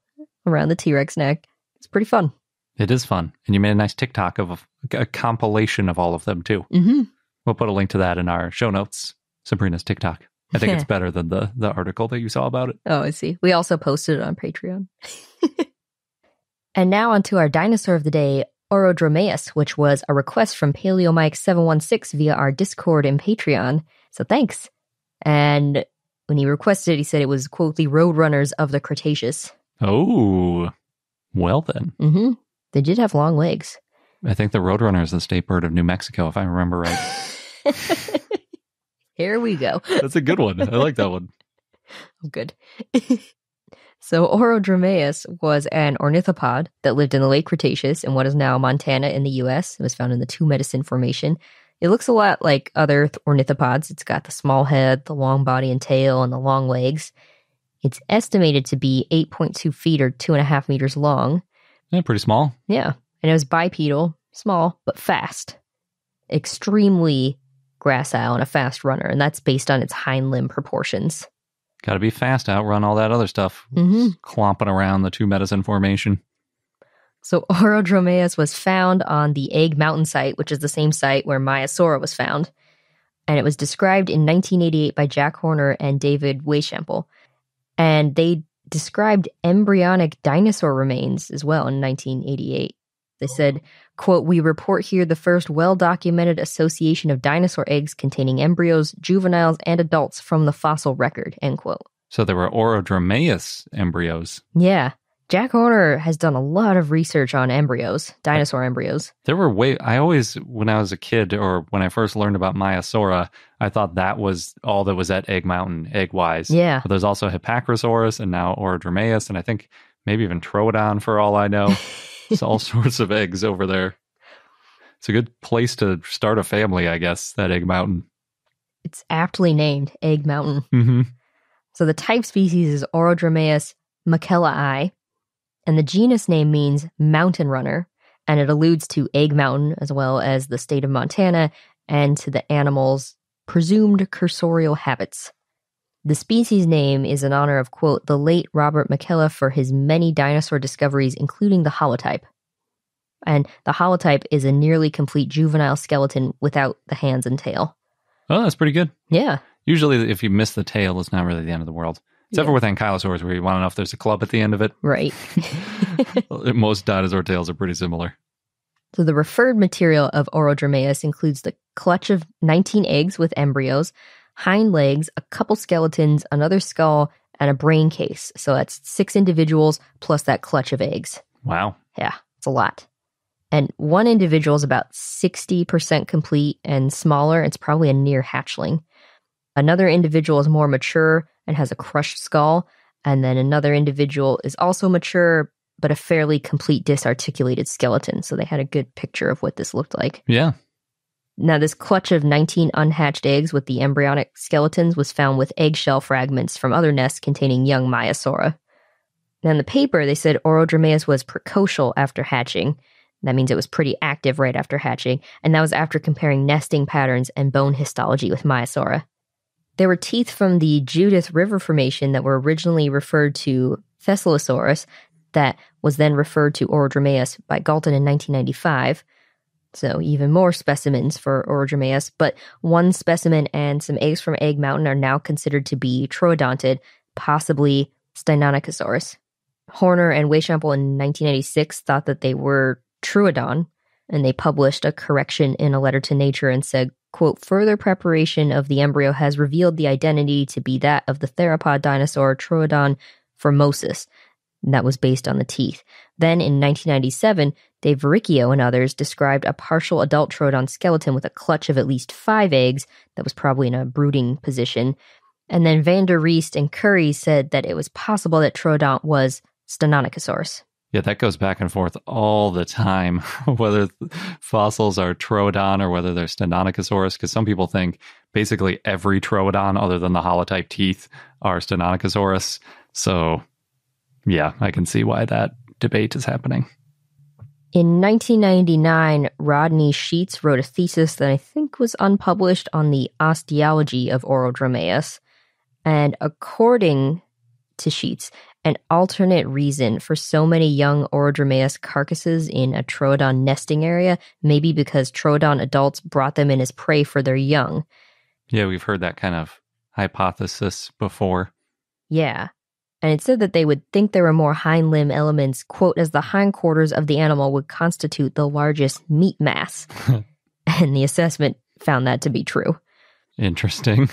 around the T-Rex neck. It's pretty fun. It is fun. And you made a nice TikTok of a, a compilation of all of them, too. Mm-hmm. We'll put a link to that in our show notes. Sabrina's TikTok. I think it's better than the, the article that you saw about it. Oh, I see. We also posted it on Patreon. And now onto our dinosaur of the day, Eryctodromeus, which was a request from Paleo Mike seven one six via our Discord and Patreon. So thanks. And when he requested it, he said it was, quote, the roadrunners of the Cretaceous. Oh, well then. Mm-hmm. They did have long legs. I think the roadrunner is the state bird of New Mexico, if I remember right. Here we go. That's a good one. I like that one. Good. So Eryctodromeus was an ornithopod that lived in the late Cretaceous in what is now Montana in the U S It was found in the Two Medicine Formation. It looks a lot like other ornithopods. It's got the small head, the long body and tail, and the long legs. It's estimated to be eight point two feet or two and a half meters long. Yeah, pretty small. Yeah. And it was bipedal, small, but fast. Extremely gracile and a fast runner. And that's based on its hind limb proportions. Got to be fast, outrun all that other stuff. Mm-hmm. Clomping around the Two Medicine Formation. So Eryctodromeus was found on the Egg Mountain site, which is the same site where Maiasaura was found. And it was described in nineteen eighty-eight by Jack Horner and David Weishampel. And they described embryonic dinosaur remains as well in nineteen eighty-eight. They said, quote, we report here the first well-documented association of dinosaur eggs containing embryos, juveniles, and adults from the fossil record, end quote. So there were Eryctodromeus embryos. Yeah. Jack Horner has done a lot of research on embryos, dinosaur embryos. There were way... I always, when I was a kid or when I first learned about Maiasaura, I thought that was all that was at Egg Mountain, egg-wise. Yeah. But there's also Hypacrosaurus and now Eryctodromeus, and I think maybe even Troodon for all I know. It's all sorts of eggs over there. It's a good place to start a family, I guess, that Egg Mountain. It's aptly named Egg Mountain. Mm-hmm. So the type species is Eryctodromeus mckellii. And the genus name means mountain runner, and it alludes to Egg Mountain as well as the state of Montana and to the animal's presumed cursorial habits. The species name is in honor of, quote, the late Robert McKellar for his many dinosaur discoveries, including the holotype. And the holotype is a nearly complete juvenile skeleton without the hands and tail. Oh, that's pretty good. Yeah. Usually if you miss the tail, it's not really the end of the world. Except yeah. for with ankylosaurs, where you want to know if there's a club at the end of it. Right. Most dinosaur tails are pretty similar. So the referred material of Eryctodromeus includes the clutch of nineteen eggs with embryos, hind legs, a couple skeletons, another skull, and a brain case. So that's six individuals plus that clutch of eggs. Wow. Yeah, it's a lot. And one individual is about sixty percent complete and smaller. It's probably a near hatchling. Another individual is more mature and has a crushed skull, and then another individual is also mature, but a fairly complete disarticulated skeleton. So they had a good picture of what this looked like. Yeah. Now, this clutch of nineteen unhatched eggs with the embryonic skeletons was found with eggshell fragments from other nests containing young Maiasaura. Now, in the paper, they said Oeryctodromeus was precocial after hatching. That means it was pretty active right after hatching, and that was after comparing nesting patterns and bone histology with Maiasaura. There were teeth from the Judith River Formation that were originally referred to Thessalosauris that was then referred to Oeryctodromeus by Galton in nineteen ninety-five. So even more specimens for Oeryctodromeus, but one specimen and some eggs from Egg Mountain are now considered to be troodontid, possibly Stenonychosaurus. Horner and Weishampel in nineteen eighty-six thought that they were Troodon, and they published a correction in a letter to Nature and said, quote, "Further preparation of the embryo has revealed the identity to be that of the theropod dinosaur Troodon formosus." That was based on the teeth. Then in nineteen ninety-seven, Dave Verricchio and others described a partial adult Troodon skeleton with a clutch of at least five eggs that was probably in a brooding position. And then Van der Riest and Curry said that it was possible that Troodon was Stenonychosaurus. Yeah, that goes back and forth all the time, whether fossils are Troodon or whether they're Stenonychosaurus, because some people think basically every Troodon other than the holotype teeth are Stenonychosaurus. So yeah, I can see why that debate is happening. In nineteen ninety-nine, Rodney Sheets wrote a thesis that I think was unpublished on the osteology of Oeryctodromeus. And according to Sheets, an alternate reason for so many young Oeryctodromeus carcasses in a Troodon nesting area may be because Troodon adults brought them in as prey for their young. Yeah, we've heard that kind of hypothesis before. Yeah. And it said that they would think there were more hind limb elements, quote, "as the hindquarters of the animal would constitute the largest meat mass." And the assessment found that to be true. Interesting.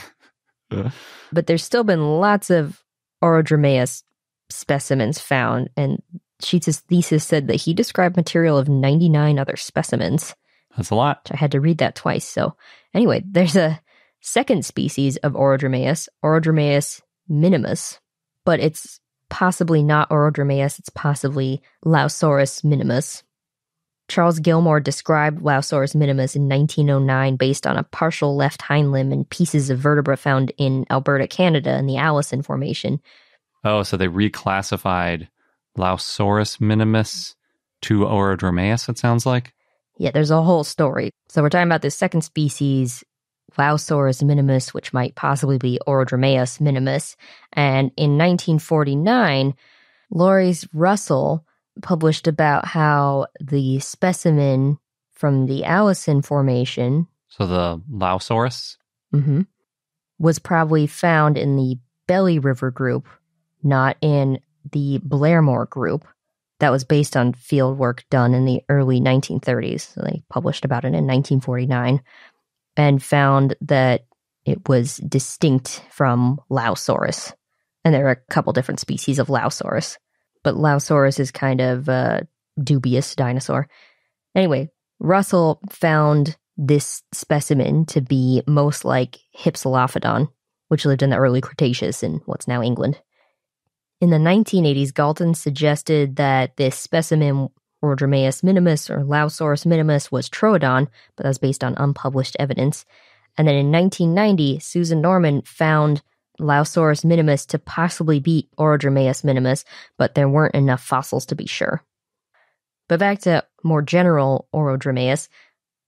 But there's still been lots of Oeryctodromeus specimens found, and Sheets' thesis said that he described material of ninety-nine other specimens. That's a lot. I had to read that twice. So anyway, there's a second species of Oeryctodromeus, Oeryctodromeus minimus, but it's possibly not Oeryctodromeus, it's possibly Laosaurus minimus. Charles Gilmore described Laosaurus minimus in nineteen oh nine based on a partial left hind limb and pieces of vertebra found in Alberta, Canada in the Allison Formation. Oh, so they reclassified Laosaurus minimus to Oeryctodromeus, it sounds like? Yeah, there's a whole story. So we're talking about this second species, Laosaurus minimus, which might possibly be Oeryctodromeus minimus. And in nineteen forty-nine, Loris Russell published about how the specimen from the Allison Formation, so the Laosaurus, mm-hmm, was probably found in the Belly River group, not in the Blairmore group. That was based on field work done in the early nineteen thirties. So they published about it in nineteen forty-nine and found that it was distinct from Laosaurus. And there are a couple different species of Laosaurus, but Laosaurus is kind of a dubious dinosaur. Anyway, Russell found this specimen to be most like Hypsilophodon, which lived in the early Cretaceous in what's now England. In the nineteen eighties, Galton suggested that this specimen, Oeryctodromeus minimus or Laosaurus minimus, was Troodon, but that was based on unpublished evidence. And then in nineteen ninety, Susan Norman found Laosaurus minimus to possibly be Oeryctodromeus minimus, but there weren't enough fossils to be sure. But back to more general Oeryctodromeus,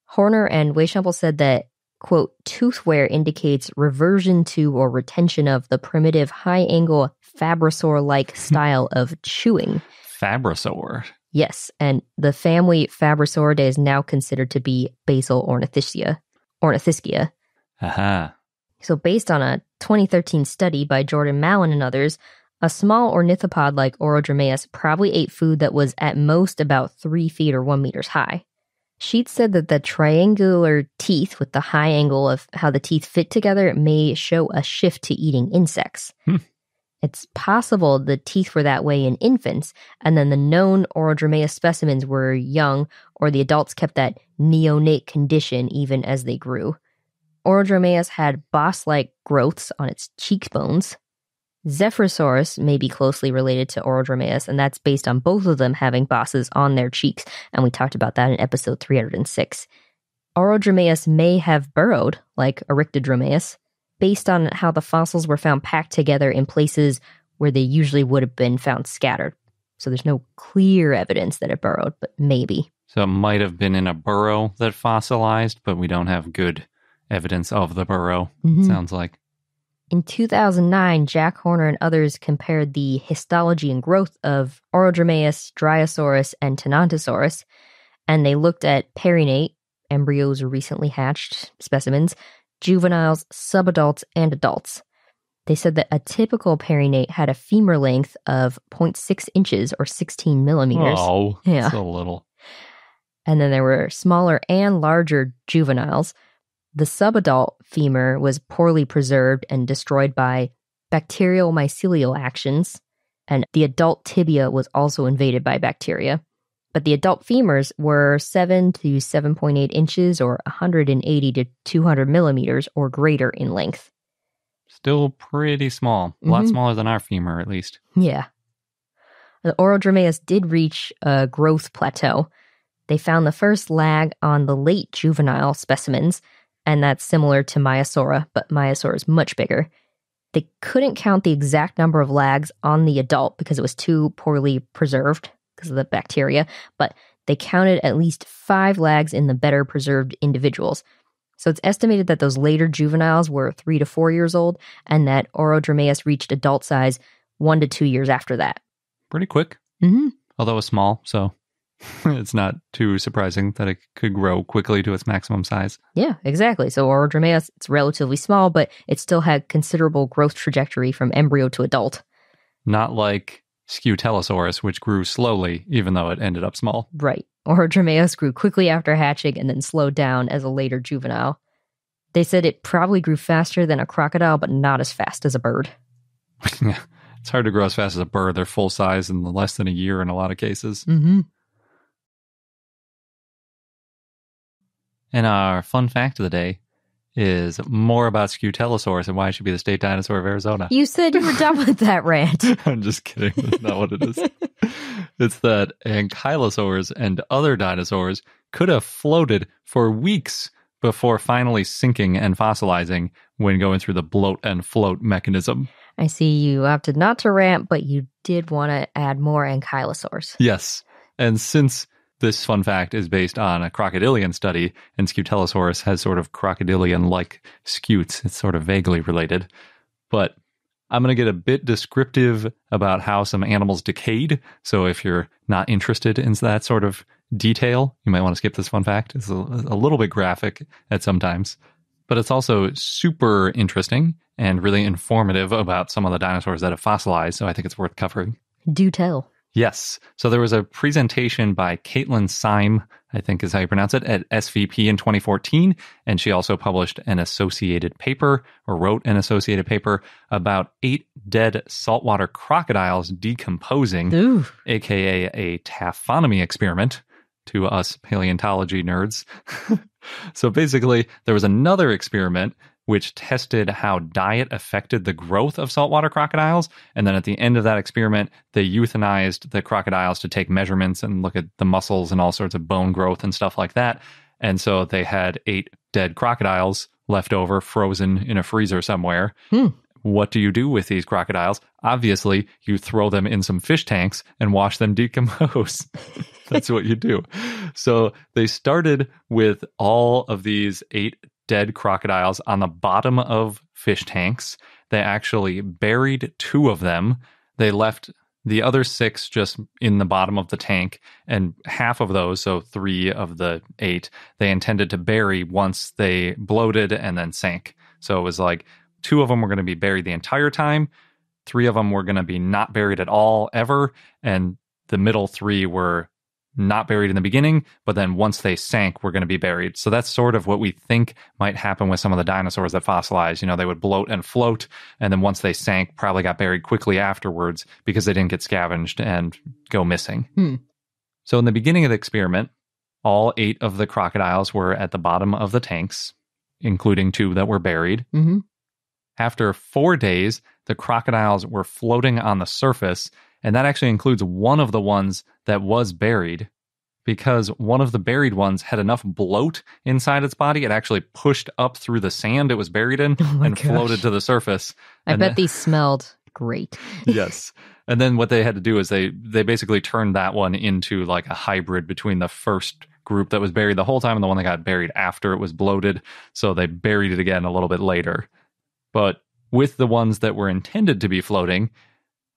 Horner and Weishampel said that, quote, "tooth wear indicates reversion to or retention of the primitive high-angle Fabrisaur-like style of chewing." Fabrisaur? Yes, and the family Fabrisauridae is now considered to be basal Ornithischia. Ornithischia. Aha. Uh-huh. So based on a twenty thirteen study by Jordan Mallon and others, a small ornithopod like Oeryctodromeus probably ate food that was at most about three feet or one meters high. Sheets said that the triangular teeth with the high angle of how the teeth fit together may show a shift to eating insects. Hmm. It's possible the teeth were that way in infants, and then the known Oeryctodromeus specimens were young, or the adults kept that neonate condition even as they grew. Orodromeus had boss-like growths on its cheekbones. Zephyrosaurus may be closely related to Orodromeus, and that's based on both of them having bosses on their cheeks, and we talked about that in episode three hundred six. Orodromeus may have burrowed, like Eryctodromeus, based on how the fossils were found packed together in places where they usually would have been found scattered. So there's no clear evidence that it burrowed, but maybe. So it might have been in a burrow that fossilized, but we don't have good evidence of the burrow, mm-hmm. it sounds like. In two thousand nine, Jack Horner and others compared the histology and growth of Orodromeus, Dryosaurus, and Tenontosaurus, and they looked at perinate, embryos or recently hatched specimens, juveniles, subadults, and adults. They said that a typical perinate had a femur length of zero point six inches or sixteen millimeters. Oh, yeah. So little. And then there were smaller and larger juveniles. The subadult femur was poorly preserved and destroyed by bacterial mycelial actions, and the adult tibia was also invaded by bacteria. But the adult femurs were seven to seven point eight inches or one hundred eighty to two hundred millimeters or greater in length. Still pretty small. Mm-hmm. A lot smaller than our femur, at least. Yeah. The Orodromeus did reach a growth plateau. They found the first lag on the late juvenile specimens, and that's similar to Maiasaura, but Maiasaura is much bigger. They couldn't count the exact number of lags on the adult because it was too poorly preserved because of the bacteria, but they counted at least five lags in the better preserved individuals. So it's estimated that those later juveniles were three to four years old, and that Orodromeus reached adult size one to two years after that. Pretty quick. Mm-hmm. Although it's small, so it's not too surprising that it could grow quickly to its maximum size. Yeah, exactly. So Orodromeus, it's relatively small, but it still had considerable growth trajectory from embryo to adult. Not like Scutellosaurus, which grew slowly, even though it ended up small. Right. Orodromeus grew quickly after hatching and then slowed down as a later juvenile. They said it probably grew faster than a crocodile, but not as fast as a bird. It's hard to grow as fast as a bird. They're full size in less than a year in a lot of cases. Mm-hmm. And our fun fact of the day is more about Scutellosaurus and why it should be the state dinosaur of Arizona. You said you were done with that rant. I'm just kidding. That's not what it is. It's that ankylosaurs and other dinosaurs could have floated for weeks before finally sinking and fossilizing when going through the bloat and float mechanism. I see you opted not to rant, but you did want to add more ankylosaurs. Yes. And since this fun fact is based on a crocodilian study, and Scutellosaurus has sort of crocodilian-like scutes. It's sort of vaguely related. But I'm going to get a bit descriptive about how some animals decayed. So if you're not interested in that sort of detail, you might want to skip this fun fact. It's a, a little bit graphic at sometimes. But it's also super interesting and really informative about some of the dinosaurs that have fossilized. So I think it's worth covering. Do tell. Yes. So there was a presentation by Caitlin Syme, I think is how you pronounce it, at S V P in twenty fourteen. And she also published an associated paper or wrote an associated paper about eight dead saltwater crocodiles decomposing, Ooh. A K A a taphonomy experiment to us paleontology nerds. So basically, there was another experiment which tested how diet affected the growth of saltwater crocodiles. And then at the end of that experiment, they euthanized the crocodiles to take measurements and look at the muscles and all sorts of bone growth and stuff like that. And so they had eight dead crocodiles left over, frozen in a freezer somewhere. Hmm. What do you do with these crocodiles? Obviously, you throw them in some fish tanks and watch them decompose. That's what you do. So they started with all of these eight dead crocodiles on the bottom of fish tanks. They actually buried two of them. They left the other six just in the bottom of the tank, and half of those, so three of the eight, they intended to bury once they bloated and then sank. So it was like two of them were going to be buried the entire time, three of them were going to be not buried at all ever, and the middle three were not buried in the beginning, but then once they sank, we're going to be buried. So that's sort of what we think might happen with some of the dinosaurs that fossilized. You know, they would bloat and float, and then once they sank, probably got buried quickly afterwards because they didn't get scavenged and go missing. Hmm. So in the beginning of the experiment, all eight of the crocodiles were at the bottom of the tanks. including two that were buried. Mm-hmm. After four days, the crocodiles were floating on the surface, and that actually includes one of the ones that was buried, because one of the buried ones had enough bloat inside its body, it actually pushed up through the sand it was buried in oh and gosh. floated to the surface. I and bet then, these smelled great. Yes. And then what they had to do is they, they basically turned that one into like a hybrid between the first group that was buried the whole time and the one that got buried after it was bloated. So they buried it again a little bit later. But with the ones that were intended to be floating,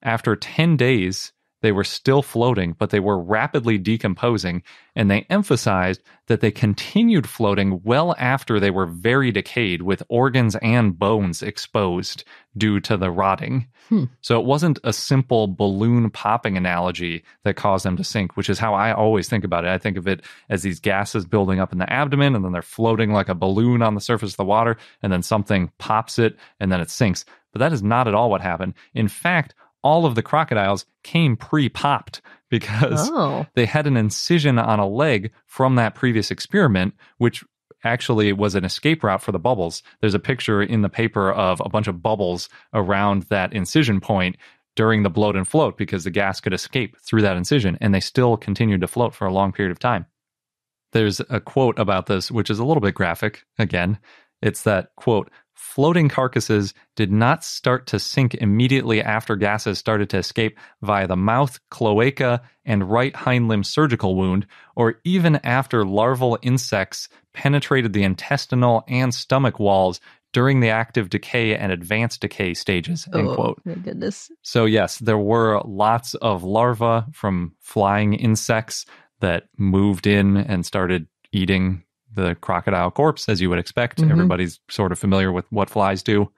after ten days, they were still floating, but they were rapidly decomposing, and they emphasized that they continued floating well after they were very decayed, with organs and bones exposed due to the rotting. Hmm. So it wasn't a simple balloon popping analogy that caused them to sink, which is how I always think about it. I think of it as these gases building up in the abdomen, and then they're floating like a balloon on the surface of the water, and then something pops it, and then it sinks. But that is not at all what happened. In fact, all of the crocodiles came pre-popped because oh. they had an incision on a leg from that previous experiment, which actually was an escape route for the bubbles. There's a picture in the paper of a bunch of bubbles around that incision point during the bloat and float because the gas could escape through that incision, and they still continued to float for a long period of time. There's a quote about this, which is a little bit graphic. Again, it's that quote, "Floating carcasses did not start to sink immediately after gases started to escape via the mouth, cloaca, and right hind limb surgical wound, or even after larval insects penetrated the intestinal and stomach walls during the active decay and advanced decay stages," end oh, quote. My goodness. So yes, there were lots of larvae from flying insects that moved in and started eating the crocodile corpse, as you would expect. Mm-hmm. Everybody's sort of familiar with what flies do.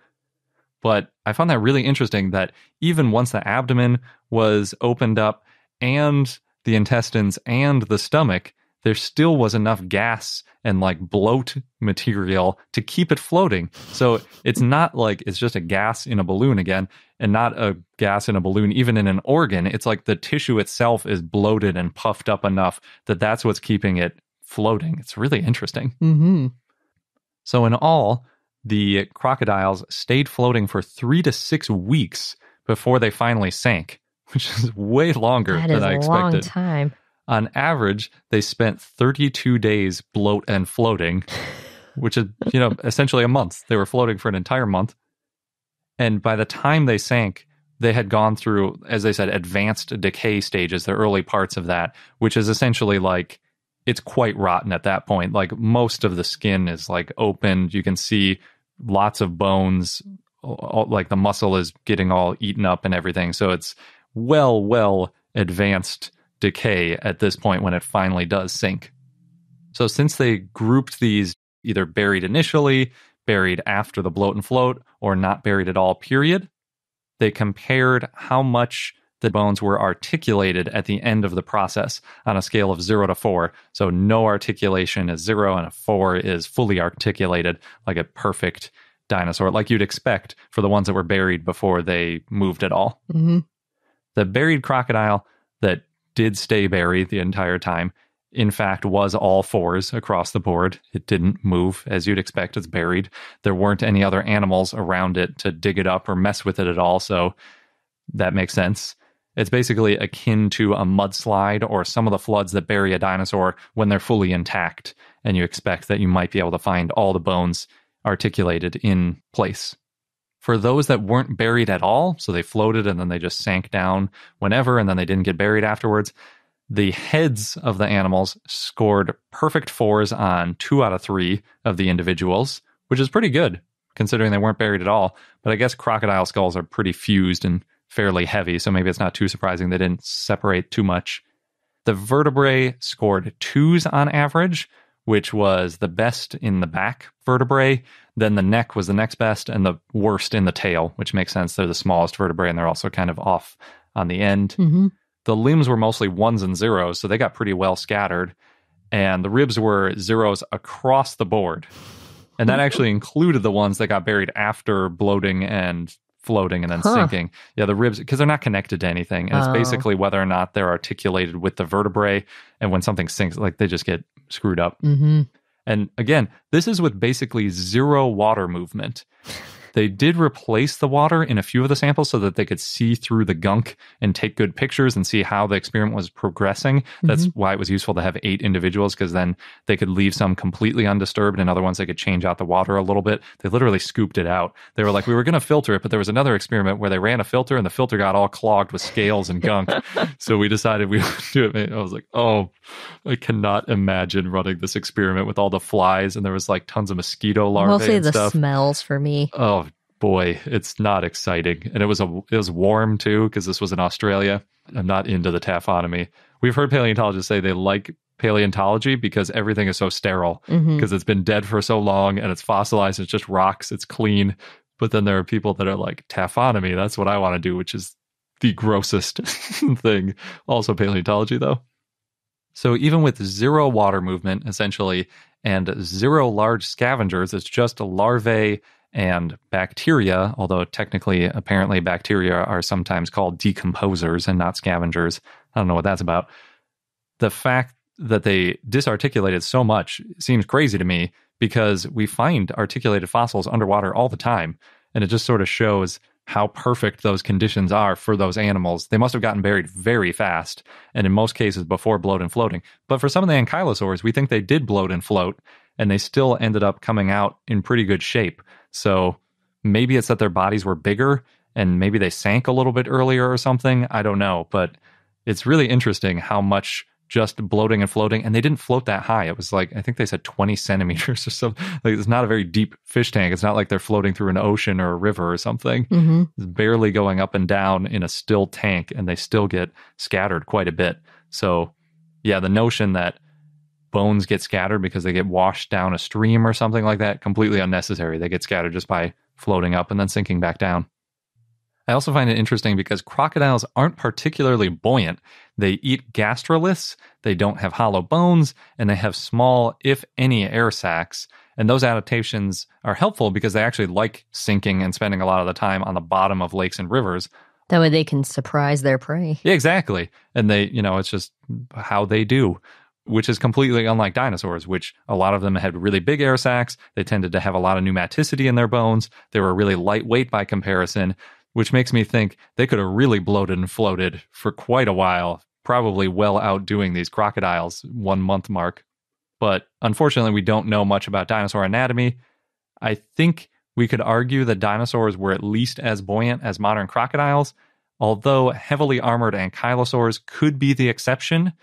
But I found that really interesting that even once the abdomen was opened up and the intestines and the stomach, there still was enough gas and like bloat material to keep it floating. So it's not like it's just a gas in a balloon again, and not a gas in a balloon even in an organ. It's like the tissue itself is bloated and puffed up enough that that's what's keeping it floating. It's really interesting. Mm-hmm. So in all, the crocodiles stayed floating for three to six weeks before they finally sank, which is way longer that than is I expected. Long time. On average, they spent thirty-two days bloat and floating, which is, you know, essentially a month. They were floating for an entire month. And by the time they sank, they had gone through, as they said, advanced decay stages, the early parts of that, which is essentially like it's quite rotten at that point. Like most of the skin is like opened. You can see lots of bones, all, like the muscle is getting all eaten up and everything. So it's well, well advanced decay at this point when it finally does sink. So since they grouped these either buried initially, buried after the bloat and float, or not buried at all, period, they compared how much the bones were articulated at the end of the process on a scale of zero to four. So no articulation is zero, and a four is fully articulated, like a perfect dinosaur, like you'd expect for the ones that were buried before they moved at all. Mm-hmm. The buried crocodile that did stay buried the entire time, in fact, was all fours across the board. It didn't move, as you'd expect. It's buried. There weren't any other animals around it to dig it up or mess with it at all, so that makes sense. It's basically akin to a mudslide or some of the floods that bury a dinosaur when they're fully intact, and you expect that you might be able to find all the bones articulated in place. For those that weren't buried at all, so they floated and then they just sank down whenever, and then they didn't get buried afterwards, the heads of the animals scored perfect fours on two out of three of the individuals, which is pretty good considering they weren't buried at all. But I guess crocodile skulls are pretty fused and fairly heavy, so maybe it's not too surprising they didn't separate too much. The vertebrae scored twos on average, which was the best in the back vertebrae. Then the neck was the next best and the worst in the tail, which makes sense. They're the smallest vertebrae and they're also kind of off on the end. Mm-hmm. The limbs were mostly ones and zeros, so they got pretty well scattered. And the ribs were zeros across the board. And that actually included the ones that got buried after bloating and floating and then huh. sinking. Yeah, the ribs, because they're not connected to anything. And oh. it's basically whether or not they're articulated with the vertebrae. And when something sinks, like they just get screwed up. Mm-hmm. And again, this is with basically zero water movement. They did replace the water in a few of the samples so that they could see through the gunk and take good pictures and see how the experiment was progressing. That's mm-hmm. why it was useful to have eight individuals, because then they could leave some completely undisturbed and other ones they could change out the water a little bit. They literally scooped it out. They were like, we were going to filter it, but there was another experiment where they ran a filter and the filter got all clogged with scales and gunk. So we decided we would do it. I was like, oh, I cannot imagine running this experiment with all the flies. And there was like tons of mosquito larvae and stuff. Mostly the smells for me. Oh, boy, it's not exciting. And it was a it was warm too, because this was in Australia. I'm not into the taphonomy. We've heard paleontologists say they like paleontology because everything is so sterile, because mm-hmm. it's been dead for so long and it's fossilized, it's just rocks, it's clean. But then there are people that are like, taphonomy, that's what I want to do, which is the grossest thing. Also paleontology, though. So even with zero water movement, essentially, and zero large scavengers, it's just larvae and bacteria, although technically, apparently, bacteria are sometimes called decomposers and not scavengers. I don't know what that's about. The fact that they disarticulated so much seems crazy to me, because we find articulated fossils underwater all the time. And it just sort of shows how perfect those conditions are for those animals. They must have gotten buried very fast, and in most cases before bloat and floating. But for some of the ankylosaurs, we think they did bloat and float, and they still ended up coming out in pretty good shape. So maybe it's that their bodies were bigger and maybe they sank a little bit earlier or something. I don't know. But it's really interesting how much just bloating and floating. And they didn't float that high. It was like, I think they said twenty centimeters or something. Like, it's not a very deep fish tank. It's not like they're floating through an ocean or a river or something. Mm-hmm. It's barely going up and down in a still tank, and they still get scattered quite a bit. So yeah, the notion that bones get scattered because they get washed down a stream or something like that, completely unnecessary. They get scattered just by floating up and then sinking back down. I also find it interesting because crocodiles aren't particularly buoyant. They eat gastroliths, they don't have hollow bones, and they have small, if any, air sacs. And those adaptations are helpful because they actually like sinking and spending a lot of the time on the bottom of lakes and rivers. That way they can surprise their prey. Yeah, exactly. And they, you know, it's just how they do. Which is completely unlike dinosaurs, which a lot of them had really big air sacs. They tended to have a lot of pneumaticity in their bones. They were really lightweight by comparison, which makes me think they could have really bloated and floated for quite a while, probably well outdoing these crocodiles one month mark. But unfortunately, we don't know much about dinosaur anatomy. I think we could argue that dinosaurs were at least as buoyant as modern crocodiles, although heavily armored ankylosaurs could be the exception.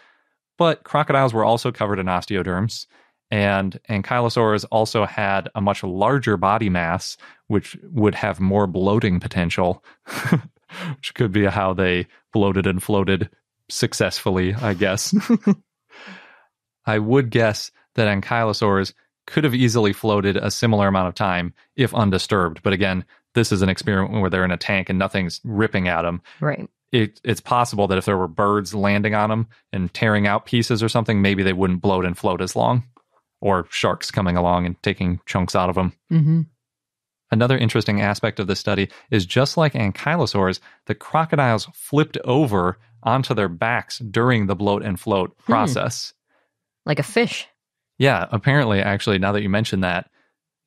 But crocodiles were also covered in osteoderms, and ankylosaurs also had a much larger body mass, which would have more bloating potential, which could be how they bloated and floated successfully, I guess. I would guess that ankylosaurs could have easily floated a similar amount of time if undisturbed. But again, this is an experiment where they're in a tank and nothing's ripping at them. Right. It, it's possible that if there were birds landing on them and tearing out pieces or something, maybe they wouldn't bloat and float as long, or sharks coming along and taking chunks out of them. Mm-hmm. Another interesting aspect of this study is, just like ankylosaurs, the crocodiles flipped over onto their backs during the bloat and float process. Hmm. Like a fish. Yeah, apparently, actually, now that you mention that,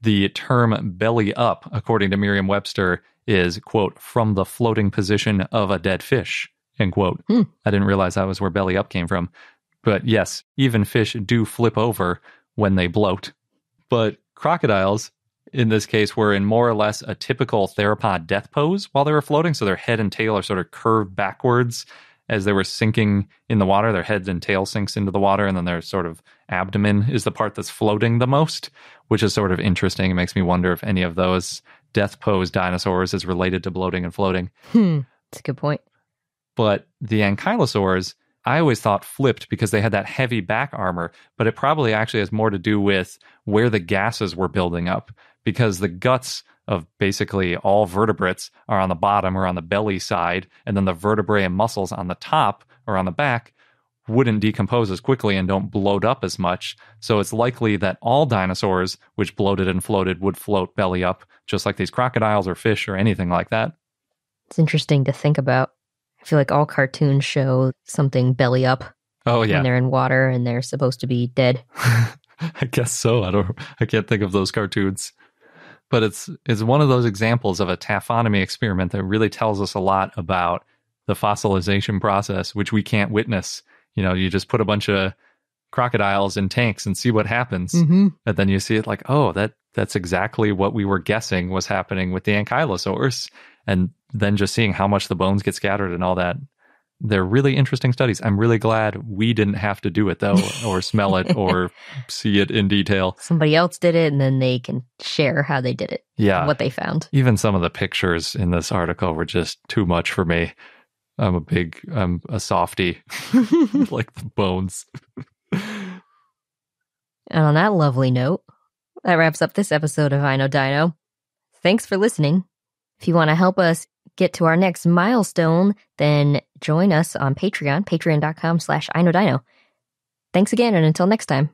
the term belly up, according to Merriam-Webster, is, quote, from the floating position of a dead fish, end quote. Mm. I didn't realize that was where belly up came from. But yes, even fish do flip over when they bloat. But crocodiles, in this case, were in more or less a typical theropod death pose while they were floating. So their head and tail are sort of curved backwards as they were sinking in the water. Their head and tail sinks into the water, and then their sort of abdomen is the part that's floating the most, which is sort of interesting. It makes me wonder if any of those death pose dinosaurs is related to bloating and floating. Hmm, that's a good point. But the ankylosaurs, I always thought flipped because they had that heavy back armor, but it probably actually has more to do with where the gases were building up, because the guts of basically all vertebrates are on the bottom or on the belly side, and then the vertebrae and muscles on the top or on the back wouldn't decompose as quickly and don't bloat up as much. So it's likely that all dinosaurs which bloated and floated would float belly up, just like these crocodiles or fish or anything like that. It's interesting to think about. I feel like all cartoons show something belly up. Oh yeah. When they're in water and they're supposed to be dead. I guess so. I don't. I can't think of those cartoons. But it's it's one of those examples of a taphonomy experiment that really tells us a lot about the fossilization process, which we can't witness. You know, you just put a bunch of crocodiles in tanks and see what happens. Mm-hmm. And then you see it like, oh, that that's exactly what we were guessing was happening with the ankylosaurs. And then just seeing how much the bones get scattered and all that. They're really interesting studies. I'm really glad we didn't have to do it, though, or smell it or see it in detail. Somebody else did it, and then they can share how they did it, yeah, what they found. Even some of the pictures in this article were just too much for me. I'm a big, I'm a softie, like the bones. And on that lovely note, that wraps up this episode of I Know Dino. Thanks for listening. If you want to help us get to our next milestone, then join us on Patreon, patreon.com slash I Know Dino. Thanks again, and until next time.